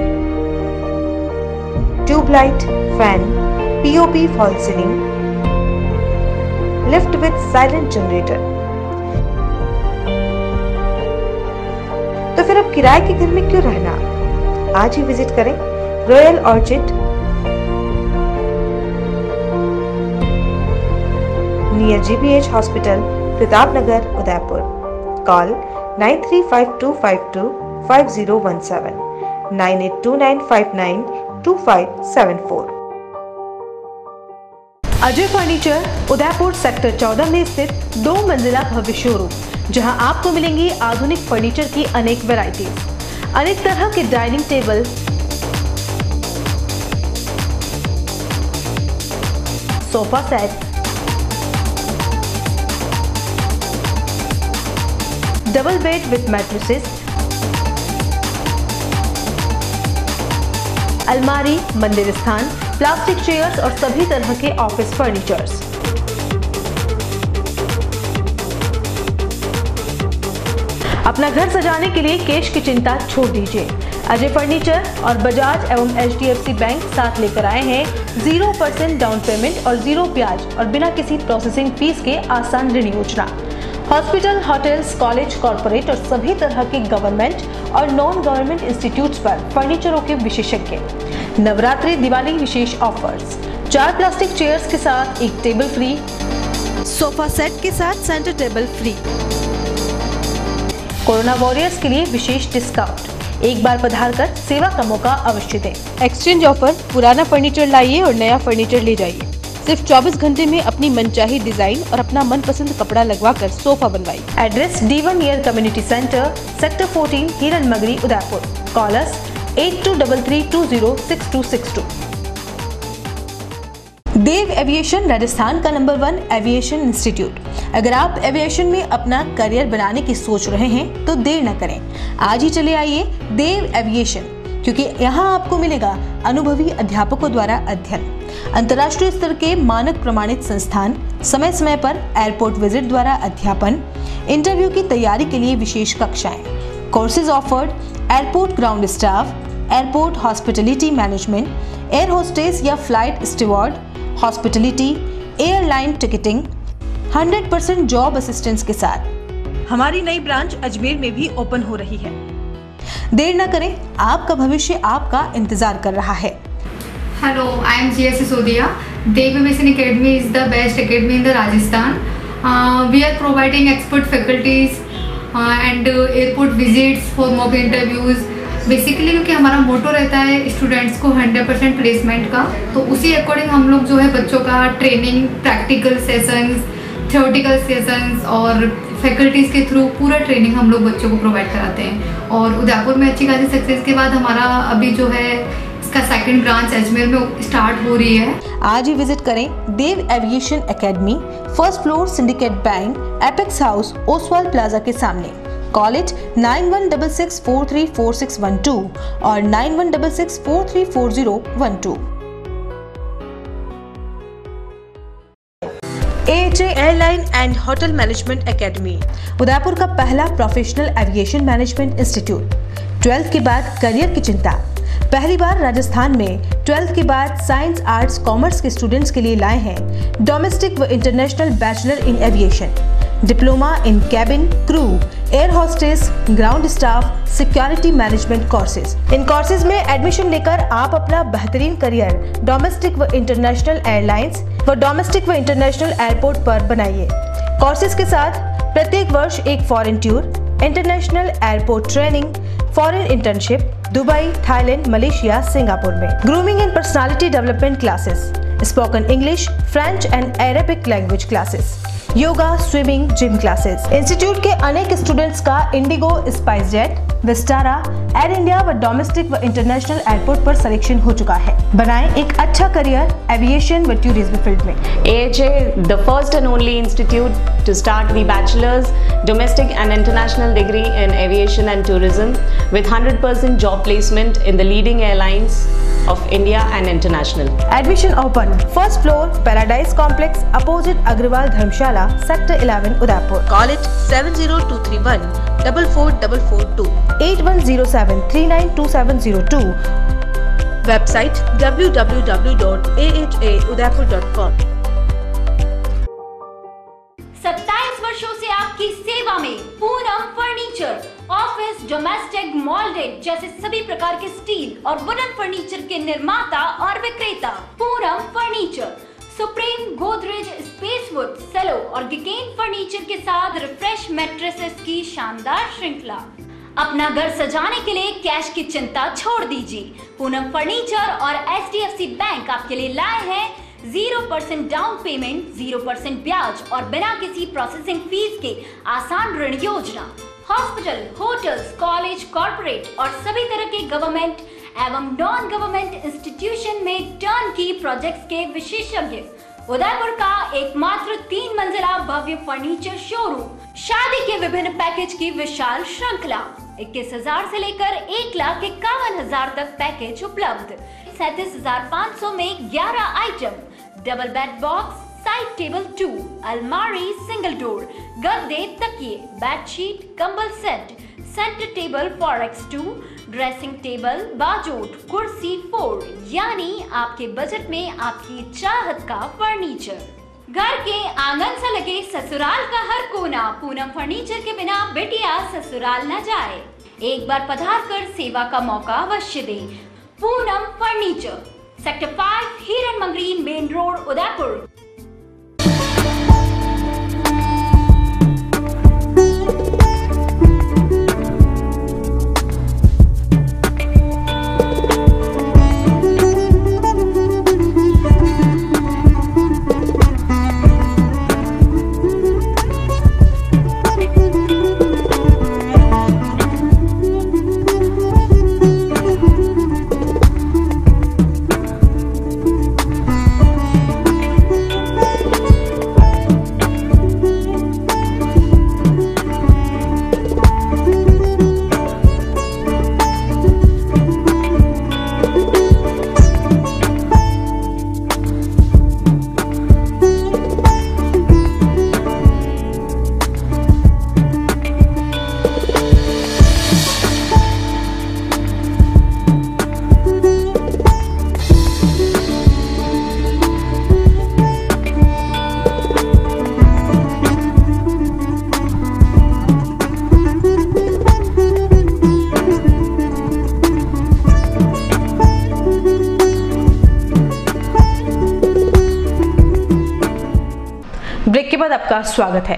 tubelight, fan, POP fall ceiling, lift with silent generator. तो फिर अब किराए के घर में क्यों रहना, आज ही विजिट करें royal orchid near G B H hospital, Pratap Nagar, Udaipur. Call nine three five two five two five zero one seven, nine eight two nine five nine two five seven four. अजय फर्नीचर Udaipur sector चौदह में स्थित दो मंजिला भव्य शोरूम, जहां आपको मिलेंगी आधुनिक फर्नीचर की अनेक वैरायटी, अनेक तरह के dining table, sofa set, double bed with mattresses, अलमारी, मंदिर स्थान, प्लास्टिक चेयर्स और सभी तरह के ऑफिस फर्नीचर्स। अपना घर सजाने के लिए कैश की चिंता छोड़ दीजिए। अजय फर्नीचर और बजाज एवं H D F C bank साथ लेकर आए हैं जीरो परसेंट डाउन पेमेंट और जीरो ब्याज और बिना किसी प्रोसेसिंग फीस के आसान ऋण योजना। हॉस्पिटल, होटल्स, कॉलेज, कॉर्पोरेट और सभी तरह के गवर्नमेंट और नॉन गवर्नमेंट इंस्टीट्यूट्स पर फर्नीचरों के विशेषज्ञ। नवरात्रि, दिवाली विशेष ऑफर्स, चार प्लास्टिक चेयर्स के साथ एक टेबल फ्री, सोफा सेट के साथ centre table free. Corona warriors के लिए विशेष डिस्काउंट। एक बार पधारकर सेवा का मौका अवश्य दें। एक्सचेंज ऑफर, पुराना फर्नीचर लाइए और नया फर्नीचर ले जाइए। सिर्फ चौबीस घंटे में अपनी मनचाही डिजाइन और अपना मनपसंद कपड़ा लगवा कर सोफा बनवाइए। Address D one near community centre, sector चौदह, Hiran Magri, Udaipur. Callers eight two double three two zero six two six two. देव एविएशन राजस्थान का नंबर वन एविएशन इंस्टीट्यूट। अगर आप एविएशन में अपना करियर बनाने की सोच रहे हैं तो देर न करें, आज ही चले आइए देव एविएशन, क्योंकि यहाँ आपको मिलेगा अनुभवी अध्यापकों द्वारा अध्ययन, अंतर्राष्ट्रीय स्तर के मानक प्रमाणित संस्थान, समय समय पर एयरपोर्ट विजिट द्वारा अध्यापन, इंटरव्यू की तैयारी के लिए विशेष कक्षाएं, courses offered, airport ground staff, airport hospitality management, air hostess या flight steward, hospitality, airline ticketing, hundred percent job assistance के साथ। हमारी नई ब्रांच अजमेर में भी ओपन हो रही है। देर न करें, आपका भविष्य आपका इंतजार कर रहा है। Hello, I am G S Sisodia. देव एविएशन academy is the best academy in the राजस्थान। We are providing expert faculties and airport visits for mock interviews. Basically क्योंकि हमारा मोटो रहता है स्टूडेंट्स को हंड्रेड परसेंट प्लेसमेंट का, तो उसी अकॉर्डिंग हम लोग जो है बच्चों का training, practical sessions, theoretical sessions और फैकल्टीज़ के थ्रू पूरा ट्रेनिंग हम लोग बच्चों को प्रोवाइड कराते हैं। और उदयपुर में अच्छी खासी सक्सेस के बाद हमारा अभी जो है इसका सेकंड ब्रांच अजमेर में स्टार्ट हो रही है। आज ही विजिट करें देव एविएशन academy, first floor, syndicate bank, apex house, Oswal plaza के सामने। College nine one double six four three four six one two और nine one double six four three four zero one two. AJ airline and hotel management academy, Udaipur का पहला professional aviation management institute. Twelfth के बाद करियर की चिंता, पहली बार राजस्थान में ट्वेल्थ के बाद साइंस, आर्ट्स, कॉमर्स के स्टूडेंट्स के लिए लाए हैं डोमेस्टिक व international bachelor in aviation. Diploma in cabin crew, air hostess, ground staff, security management courses. इन कोर्सेज में एडमिशन लेकर आप अपना बेहतरीन करियर डोमेस्टिक व इंटरनेशनल एयरलाइंस व डोमेस्टिक व इंटरनेशनल एयरपोर्ट पर बनाइए। कोर्सेज के साथ प्रत्येक वर्ष एक foreign tour, international airport training, foreign internship Dubai, Thailand, Malaysia, Singapore में, grooming and personality development classes, spoken English, French and Arabic language classes, yoga, swimming, gym classes. Institute के अनेक स्टूडेंट्स का IndiGo, स्पाइस जेट, Vistara, air India व डोमेस्टिक व इंटरनेशनल एयरपोर्ट पर सिलेक्शन हो चुका है। बनाएं एक अच्छा करियर एविएशन व टूरिज्म फील्ड में। AHA the first and only institute to start the bachelor's, domestic and international degree in aviation and tourism with one hundred percent job placement in the leading airlines of India and international. Admission open. First floor, Paradise Complex, opposite Agrawal Dharmshala, Sector eleven, Udaipur. Call it seven zero two three one four four four four two, eight one zero seven three nine two seven zero two. Website w w w dot a h a udaipur dot com. वर्षों से आपकी सेवा में Poonam furniture, office, domestic, moulded जैसे सभी प्रकार के स्टील और वुडन फर्नीचर के निर्माता और विक्रेता। Poonam furniture Supreme, गोदरेज, Spacewood, Cello और गिगेन फर्नीचर के साथ रिफ्रेश मैट्रेसेस की शानदार श्रृंखला। अपना घर सजाने के लिए कैश की चिंता छोड़ दीजिए। पूनम फर्नीचर और H D F C bank आपके लिए लाए हैं zero percent down payment, zero percent ब्याज और बिना किसी प्रोसेसिंग फीस के आसान ऋण योजना। हॉस्पिटल, होटल्स, कॉलेज, कॉर्पोरेट और सभी तरह के गवर्नमेंट एवं नॉन गवर्नमेंट इंस्टीट्यूशन में टर्न की प्रोजेक्ट्स के विशेषज्ञ। उदयपुर का एकमात्र तीन मंजिला भव्य फर्नीचर शोरूम, शादी के विभिन्न पैकेज की विशाल श्रृंखला, इक्कीस हजार से लेकर एक लाख इक्यावन हजार तक पैकेज उपलब्ध, सैतीस हजार पाँच सौ में ग्यारह item, double bed box, side table two, अलमारी, सिंगल डोर, गद्दे, तकिए, बेडशीट, कंबल सेट, सेंटर टेबल फॉरेक्स टू, ड्रेसिंग टेबल, बाजोट, कुर्सी फोर, यानी आपके बजट में आपकी चाहत का फर्नीचर। घर के आंगन से लगे ससुराल का हर कोना, पूनम फर्नीचर के बिना बेटिया ससुराल न जाए। एक बार पधार कर सेवा का मौका अवश्य दे। पूनम फर्नीचर, सेक्टर पाँच, हिरन मंगरी मेन रोड, उदयपुर। आपका स्वागत है।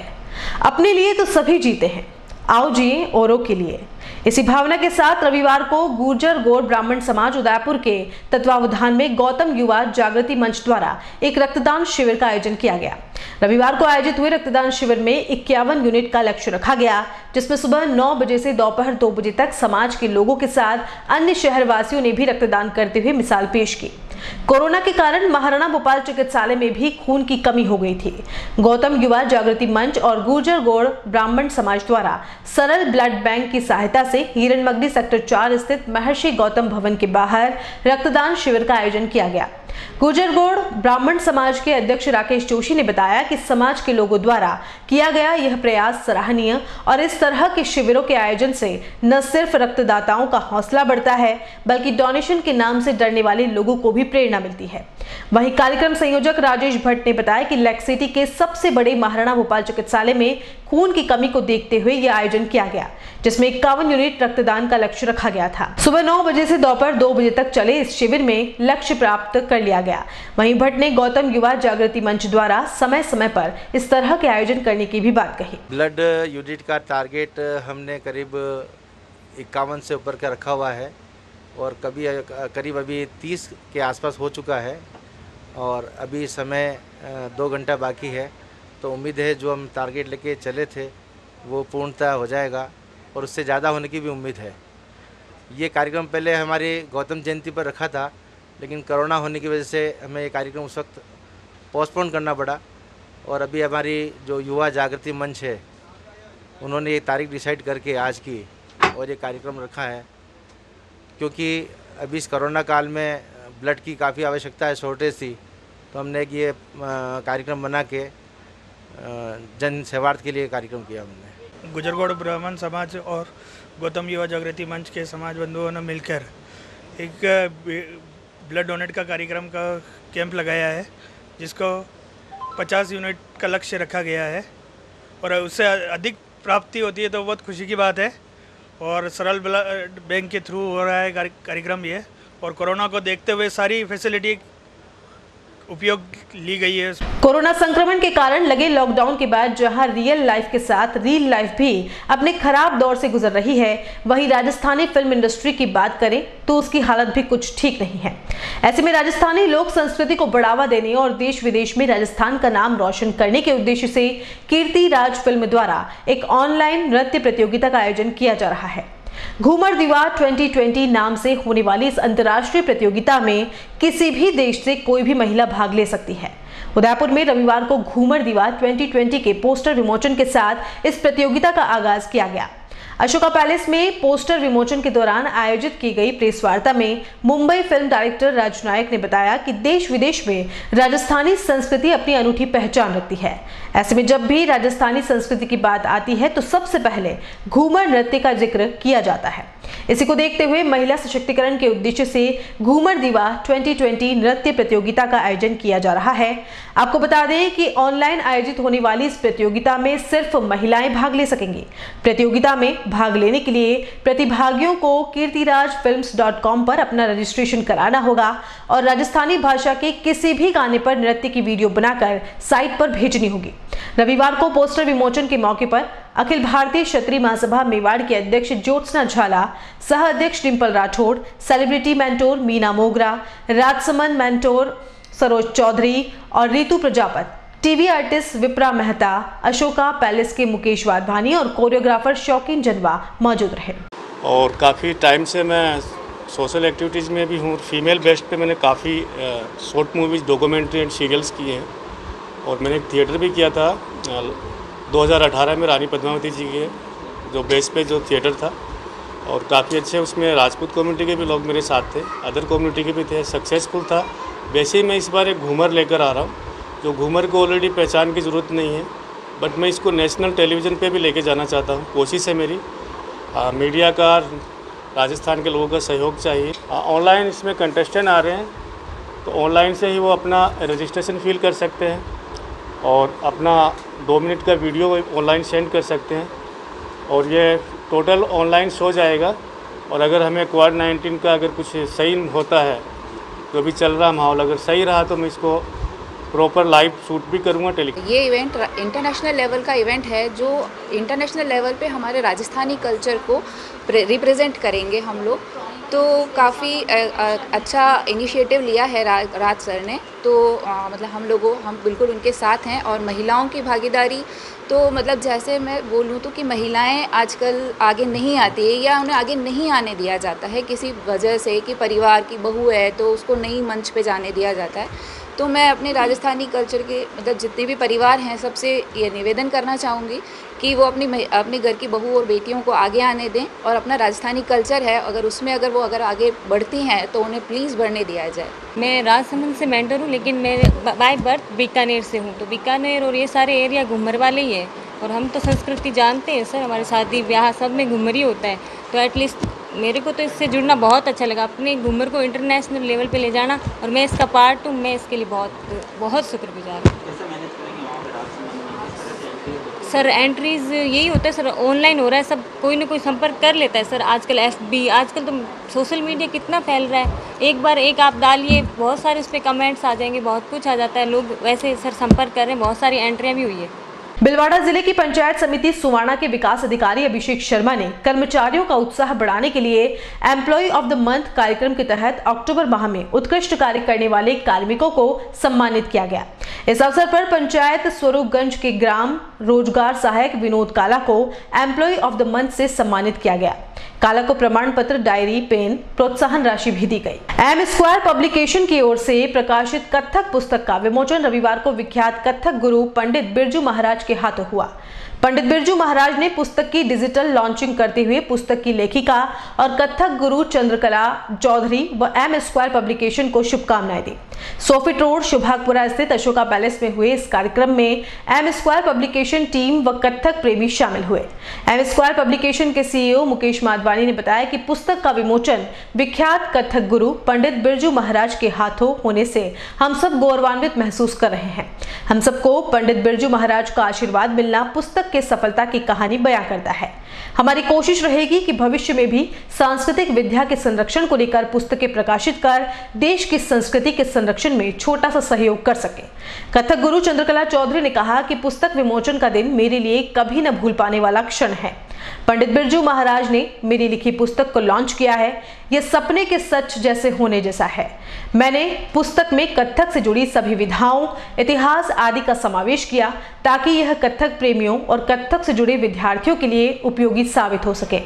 अपने लिए तो सभी जीते हैं, आओ जिए औरों के लिए। इसी भावना के साथ रविवार को गुर्जर गौड़ ब्राह्मण समाज उदयपुर के तत्वावधान में गौतम युवा जागृति मंच द्वारा एक रक्तदान शिविर का आयोजन किया गया। रविवार को आयोजित हुए रक्तदान शिविर में इक्यावन यूनिट का लक्ष्य रखा गया, जिसमें सुबह नौ बजे से दोपहर दो बजे तक समाज के लोगों के साथ अन्य शहरवासियों ने भी रक्तदान करते हुए मिसाल पेश की। कोरोना के कारण महाराणा भोपाल चिकित्सालय में भी खून की कमी हो गई थी। गौतम युवा जागृति मंच और गुर्जर गौड़ ब्राह्मण समाज द्वारा सरल ब्लड बैंक की सहायता से हिरणमगरी सेक्टर चार स्थित महर्षि गौतम भवन के बाहर रक्तदान शिविर का आयोजन किया गया। गुर्जर गौड़ ब्राह्मण समाज के अध्यक्ष राकेश जोशी ने बताया कि समाज के लोगों द्वारा किया गया यह प्रयास सराहनीय और इस तरह के शिविरों के आयोजन से न सिर्फ रक्तदाताओं का हौसला बढ़ता है, बल्कि डोनेशन के नाम से डरने वाले लोगों को भी प्रेरणा मिलती है। वहीं कार्यक्रम संयोजक राजेश भट्ट ने बताया कि लेक सिटी के सबसे बड़े महाराणा भोपाल चिकित्सालय में खून की कमी को देखते हुए यह आयोजन किया गया, जिसमें इक्यावन यूनिट रक्तदान का लक्ष्य रखा गया था। सुबह नौ बजे से दोपहर दो बजे तक चले इस शिविर में लक्ष्य प्राप्त कर लिया गया। वहीं भट्ट ने गौतम युवा जागृति मंच द्वारा समय समय पर इस तरह के आयोजन करने की भी बात कही। ब्लड यूनिट का टारगेट हमने करीब इक्यावन से ऊपर का रखा हुआ है और कभी करीब अभी तीस के आसपास हो चुका है और अभी समय दो घंटा बाकी है, तो उम्मीद है जो हम टारगेट लेके चले थे वो पूर्णतः हो जाएगा और उससे ज़्यादा होने की भी उम्मीद है। ये कार्यक्रम पहले हमारे गौतम जयंती पर रखा था, लेकिन कोरोना होने की वजह से हमें ये कार्यक्रम उस वक्त पोस्टपोन करना पड़ा और अभी हमारी जो युवा जागृति मंच है उन्होंने ये तारीख डिसाइड करके आज की और ये कार्यक्रम रखा है, क्योंकि अभी इस कोरोना काल में ब्लड की काफ़ी आवश्यकता है, शॉर्टेज थी, तो हमने एक ये कार्यक्रम बना के जन सेवार्थ के लिए कार्यक्रम किया। हमने गुजरगौड़ ब्राह्मण समाज और गौतम युवा जागृति मंच के समाज बंधुओं ने मिलकर एक ब्लड डोनेट का कार्यक्रम का कैंप लगाया है, जिसको पचास यूनिट का लक्ष्य रखा गया है और उससे अधिक प्राप्ति होती है तो बहुत खुशी की बात है और सरल ब्लड बैंक के थ्रू हो रहा है कार्यक्रम ये और कोरोना को देखते हुए सारी फैसिलिटी उपयोग ली गई है। कोरोना संक्रमण के कारण लगे लॉकडाउन के बाद जहां रियल लाइफ के साथ रियल लाइफ भी अपने खराब दौर से गुजर रही है, वहीं राजस्थानी फिल्म इंडस्ट्री की बात करें तो उसकी हालत भी कुछ ठीक नहीं है। ऐसे में राजस्थानी लोक संस्कृति को बढ़ावा देने और देश विदेश में राजस्थान का नाम रोशन करने के उद्देश्य से कीर्ति राज फिल्म द्वारा एक ऑनलाइन नृत्य प्रतियोगिता का आयोजन किया जा रहा है। घूमर दीवार दो हज़ार बीस नाम से होने वाली इस अंतर्राष्ट्रीय प्रतियोगिता में किसी भी देश से कोई भी महिला भाग ले सकती है। उदयपुर में रविवार को घूमर दीवार दो हज़ार बीस के पोस्टर विमोचन के साथ इस प्रतियोगिता का आगाज किया गया। अशोका पैलेस में पोस्टर विमोचन के दौरान आयोजित की गई प्रेस वार्ता में मुंबई फिल्म डायरेक्टर राजनायक ने बताया कि देश विदेश में राजस्थानी संस्कृति अपनी अनूठी पहचान रखती है। ऐसे में जब भी राजस्थानी संस्कृति की बात आती है तो सबसे पहले घूमर नृत्य का जिक्र किया जाता है। इसी को देखते हुए महिला सशक्तिकरण के उद्देश्य से घूमर दीवा दो हज़ार बीस नृत्य प्रतियोगिता का आयोजन किया जा रहा है। आपको बता दें कि ऑनलाइन आयोजित होने वाली इस प्रतियोगिता में सिर्फ महिलाएं भाग ले सकेंगी। प्रतियोगिता में भाग लेने के लिए प्रतिभागियों को कीर्तिराज फिल्म्स डॉट कॉम पर अपना रजिस्ट्रेशन कराना होगा और राजस्थानी भाषा के किसी भी गाने पर नृत्य की वीडियो बनाकर साइट पर भेजनी होगी। रविवार को पोस्टर विमोचन के मौके पर अखिल भारतीय क्षत्रिय महासभा मेवाड़ के अध्यक्ष ज्योत्सना झाला, सह अध्यक्ष Dimple Rathore, celebrity mentor Meena Mogra, Rajsamand mentor Saroj Chaudhary और Ritu Prajapat, TV artist Vipra Mehta, Ashoka palace के मुकेश वाधवानी और कोरियोग्राफर शौकीन जनवा मौजूद रहे। और काफ़ी टाइम से मैं सोशल एक्टिविटीज़ में भी हूँ। फीमेल बेस्ट पे मैंने काफ़ी short movies, documentary and serials किए हैं और मैंने एक थिएटर भी किया था दो हज़ार अठारह में रानी पद्मावती जी के जो बेस पे जो थिएटर था और काफ़ी अच्छे उसमें राजपूत कम्युनिटी के भी लोग मेरे साथ थे, अदर कम्युनिटी के भी थे, सक्सेसफुल था। वैसे ही मैं इस बार एक घूमर लेकर आ रहा हूँ। जो घूमर को ऑलरेडी पहचान की ज़रूरत नहीं है, बट मैं इसको नेशनल टेलीविज़न पे भी लेके जाना चाहता हूँ। कोशिश है मेरी, आ, मीडिया का, राजस्थान के लोगों का सहयोग चाहिए। ऑनलाइन इसमें कंटेस्टेंट आ रहे हैं तो ऑनलाइन से ही वो अपना रजिस्ट्रेशन फिल कर सकते हैं और अपना दो मिनट का वीडियो ऑनलाइन सेंड कर सकते हैं और ये टोटल ऑनलाइन शो जाएगा। और अगर हमें कोविड नाइन्टीन का अगर कुछ सही होता है, जो भी चल रहा माहौल अगर सही रहा तो मैं इसको प्रॉपर लाइव शूट भी करूँगा टेली। ये इवेंट इंटरनेशनल लेवल का इवेंट है जो इंटरनेशनल लेवल पे हमारे राजस्थानी कल्चर को रिप्रेजेंट करेंगे हम लोग। तो काफ़ी अच्छा इनिशिएटिव लिया है रा, राज सर ने, तो आ, मतलब हम लोगों हम बिल्कुल उनके साथ हैं। और महिलाओं की भागीदारी तो मतलब जैसे मैं बोलूँ तो कि महिलाएं आजकल आगे नहीं आती है या उन्हें आगे नहीं आने दिया जाता है किसी वजह से, कि परिवार की बहू है तो उसको नहीं मंच पे जाने दिया जाता है। तो मैं अपने राजस्थानी कल्चर के मतलब जितने भी परिवार हैं सबसे ये निवेदन करना चाहूँगी कि वो अपनी अपने घर की बहू और बेटियों को आगे आने दें और अपना राजस्थानी कल्चर है अगर उसमें अगर वो अगर आगे बढ़ती हैं तो उन्हें प्लीज़ बढ़ने दिया जाए। मैं राजसमंद से मेंटर हूँ, लेकिन मैं बाय बर्थ बीकानेर से हूँ। तो बीकानेर और ये सारे एरिया घूमर वाले ही है और हम तो संस्कृति जानते हैं सर, हमारे शादी ब्याह सब में घूमर ही होता है। तो एटलीस्ट मेरे को तो इससे जुड़ना बहुत अच्छा लगा, अपने घूमर को इंटरनेशनल लेवल पे ले जाना, और मैं इसका पार्ट हूँ, मैं इसके लिए बहुत बहुत शुक्रगुजार हूँ। सर एंट्रीज़ यही होता है सर, ऑनलाइन हो रहा है सब, कोई ना कोई संपर्क कर लेता है सर। आजकल एफबी, आजकल तो सोशल मीडिया कितना फैल रहा है, एक बार एक आप डालिए बहुत सारे उस पर कमेंट्स आ जाएंगे, बहुत कुछ आ जाता है, लोग वैसे सर संपर्क कर रहे हैं, बहुत सारी एंट्रियाँ भी हुई है। बिलवाड़ा जिले की पंचायत समिति सुवाना के विकास अधिकारी अभिषेक शर्मा ने कर्मचारियों का उत्साह बढ़ाने के लिए एम्प्लॉय ऑफ द मंथ कार्यक्रम के तहत अक्टूबर माह में उत्कृष्ट कार्य करने वाले कार्मिकों को सम्मानित किया गया। इस अवसर पर पंचायत स्वरूपगंज के ग्राम रोजगार सहायक विनोद काला को एम्प्लॉय ऑफ द मंथ से सम्मानित किया गया। काला को प्रमाण पत्र, डायरी, पेन, प्रोत्साहन राशि भी दी गई। एम स्क्वायर पब्लिकेशन की ओर से प्रकाशित कथक पुस्तक का विमोचन रविवार को विख्यात कथक गुरु पंडित बिरजू महाराज के हाथों हुआ। पंडित बिरजू महाराज ने पुस्तक की डिजिटल लॉन्चिंग करते हुए पुस्तक की लेखिका और कथक गुरु चंद्रकला चौधरी व एम स्क्वायर पब्लिकेशन को शुभकामनाएं दी। सोफिट रोड शुभागपुरा स्थित अशोका पैलेस में हुए इस कार्यक्रम में एम स्क्वायर पब्लिकेशन टीम व कथक प्रेमी शामिल हुए। एम स्क्वायर पब्लिकेशन के सीईओ मुकेश वाधवानी ने बताया कि पुस्तक का विमोचन विख्यात कथक गुरु पंडित बिरजू महाराज के हाथों होने से हम सब गौरवान्वित महसूस कर रहे हैं। हम सबको पंडित बिरजू महाराज का आशीर्वाद मिलना पुस्तक के सफलता की कहानी बयां करता है। हमारी कोशिश रहेगी कि भविष्य में भी सांस्कृतिक विद्या के संरक्षण को लेकर पुस्तकें प्रकाशित कर देश की संस्कृति के संरक्षण में छोटा सा सहयोग कर सके। कथक गुरु चंद्रकला चौधरी ने कहा कि पुस्तक विमोचन का दिन मेरे लिए कभी न भूल पाने वाला क्षण है। पंडित बिरजू महाराज ने मेरी लिखी पुस्तक को लॉन्च किया है। यह सपने के सच जैसे होने जैसा है। मैंने पुस्तक में कथक से जुड़ी सभी विधाओं, इतिहास आदि का समावेश किया ताकि यह कथक प्रेमियों और कथक से जुड़े विद्यार्थियों के लिए उपयोगी साबित हो सके।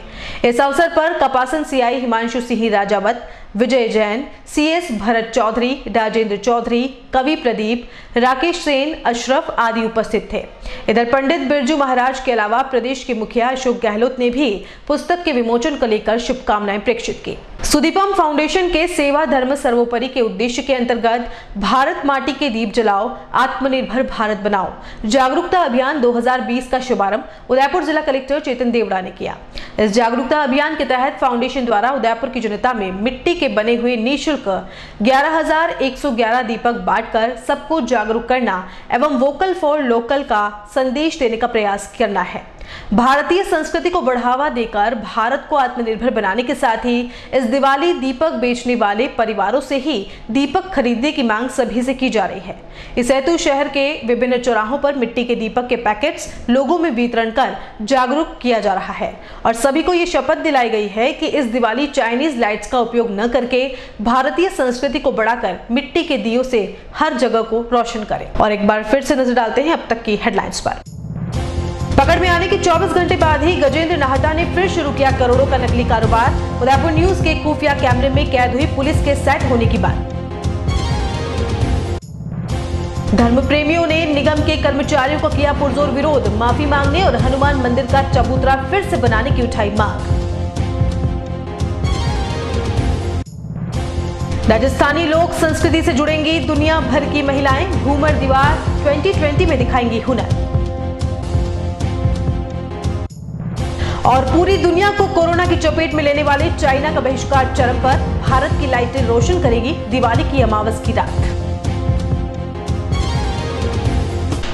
इस अवसर पर कपासन सीआई हिमांशु सिंह राजावत, विजय जैन, सीएस भरत चौधरी, राजेंद्र चौधरी, कवि प्रदीप, राकेश सेन, अशरफ आदि उपस्थित थे। इधर पंडित बिरजू महाराज के अलावा प्रदेश के मुखिया अशोक गहलोत ने भी पुस्तक के विमोचन को लेकर शुभकामनाएं प्रेषित की। सुदीपम फाउंडेशन के सेवा धर्म सर्वोपरि के उद्देश्य के अंतर्गत भारत माटी के दीप जलाओ, आत्मनिर्भर भारत बनाओ जागरूकता अभियान दो हज़ार बीस का शुभारंभ उदयपुर जिला कलेक्टर चेतन देवड़ा ने किया। इस जागरूकता अभियान के तहत फाउंडेशन द्वारा उदयपुर की जनता में मिट्टी के बने हुए निःशुल्क ग्यारह हज़ार एक सौ ग्यारह दीपक बांटकर सबको जागरूक करना एवं वोकल फॉर लोकल का संदेश देने का प्रयास करना है। भारतीय संस्कृति को बढ़ावा देकर भारत को आत्मनिर्भर बनाने के साथ ही इस दिवाली दीपक बेचने वाले परिवारों से ही दीपक खरीदने की मांग सभी से की जा रही है। इस हेतु शहर के विभिन्न चौराहों पर मिट्टी के दीपक के पैकेट्स लोगों में वितरण कर जागरूक किया जा रहा है और सभी को ये शपथ दिलाई गई है कि इस दिवाली चाइनीज लाइट्स का उपयोग न करके भारतीय संस्कृति को बढ़ाकर मिट्टी के दीयों से हर जगह को रोशन करें। और एक बार फिर से नजर डालते हैं अब तक की हेडलाइंस पर। पकड़ में आने के चौबीस घंटे बाद ही गजेंद्र नाहता ने फिर शुरू किया करोड़ों का नकली कारोबार। उदयपुर न्यूज के खुफिया कैमरे में कैद हुई पुलिस के सेट होने की बात। धर्म प्रेमियों ने निगम के कर्मचारियों को किया पुरजोर विरोध। माफी मांगने और हनुमान मंदिर का चबूतरा फिर से बनाने की उठाई मांग। राजस्थानी लोक संस्कृति से जुड़ेंगी दुनिया भर की महिलाएं। घूमर दीवार ट्वेंटी ट्वेंटी में दिखाएंगी हुनर। और पूरी दुनिया को कोरोना की चपेट में लेने वाले चाइना का बहिष्कार चरम पर। भारत की लाइटें रोशन करेगी दिवाली की अमावस की रात।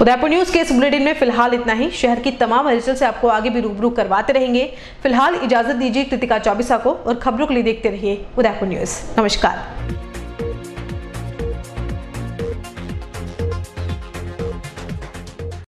उदयपुर न्यूज के इस बुलेटिन में फिलहाल इतना ही। शहर की तमाम हलचल से आपको आगे भी रूबरू करवाते रहेंगे। फिलहाल इजाजत दीजिए कृतिका चौबिसा को और खबरों के लिए देखते रहिए उदयपुर न्यूज। नमस्कार।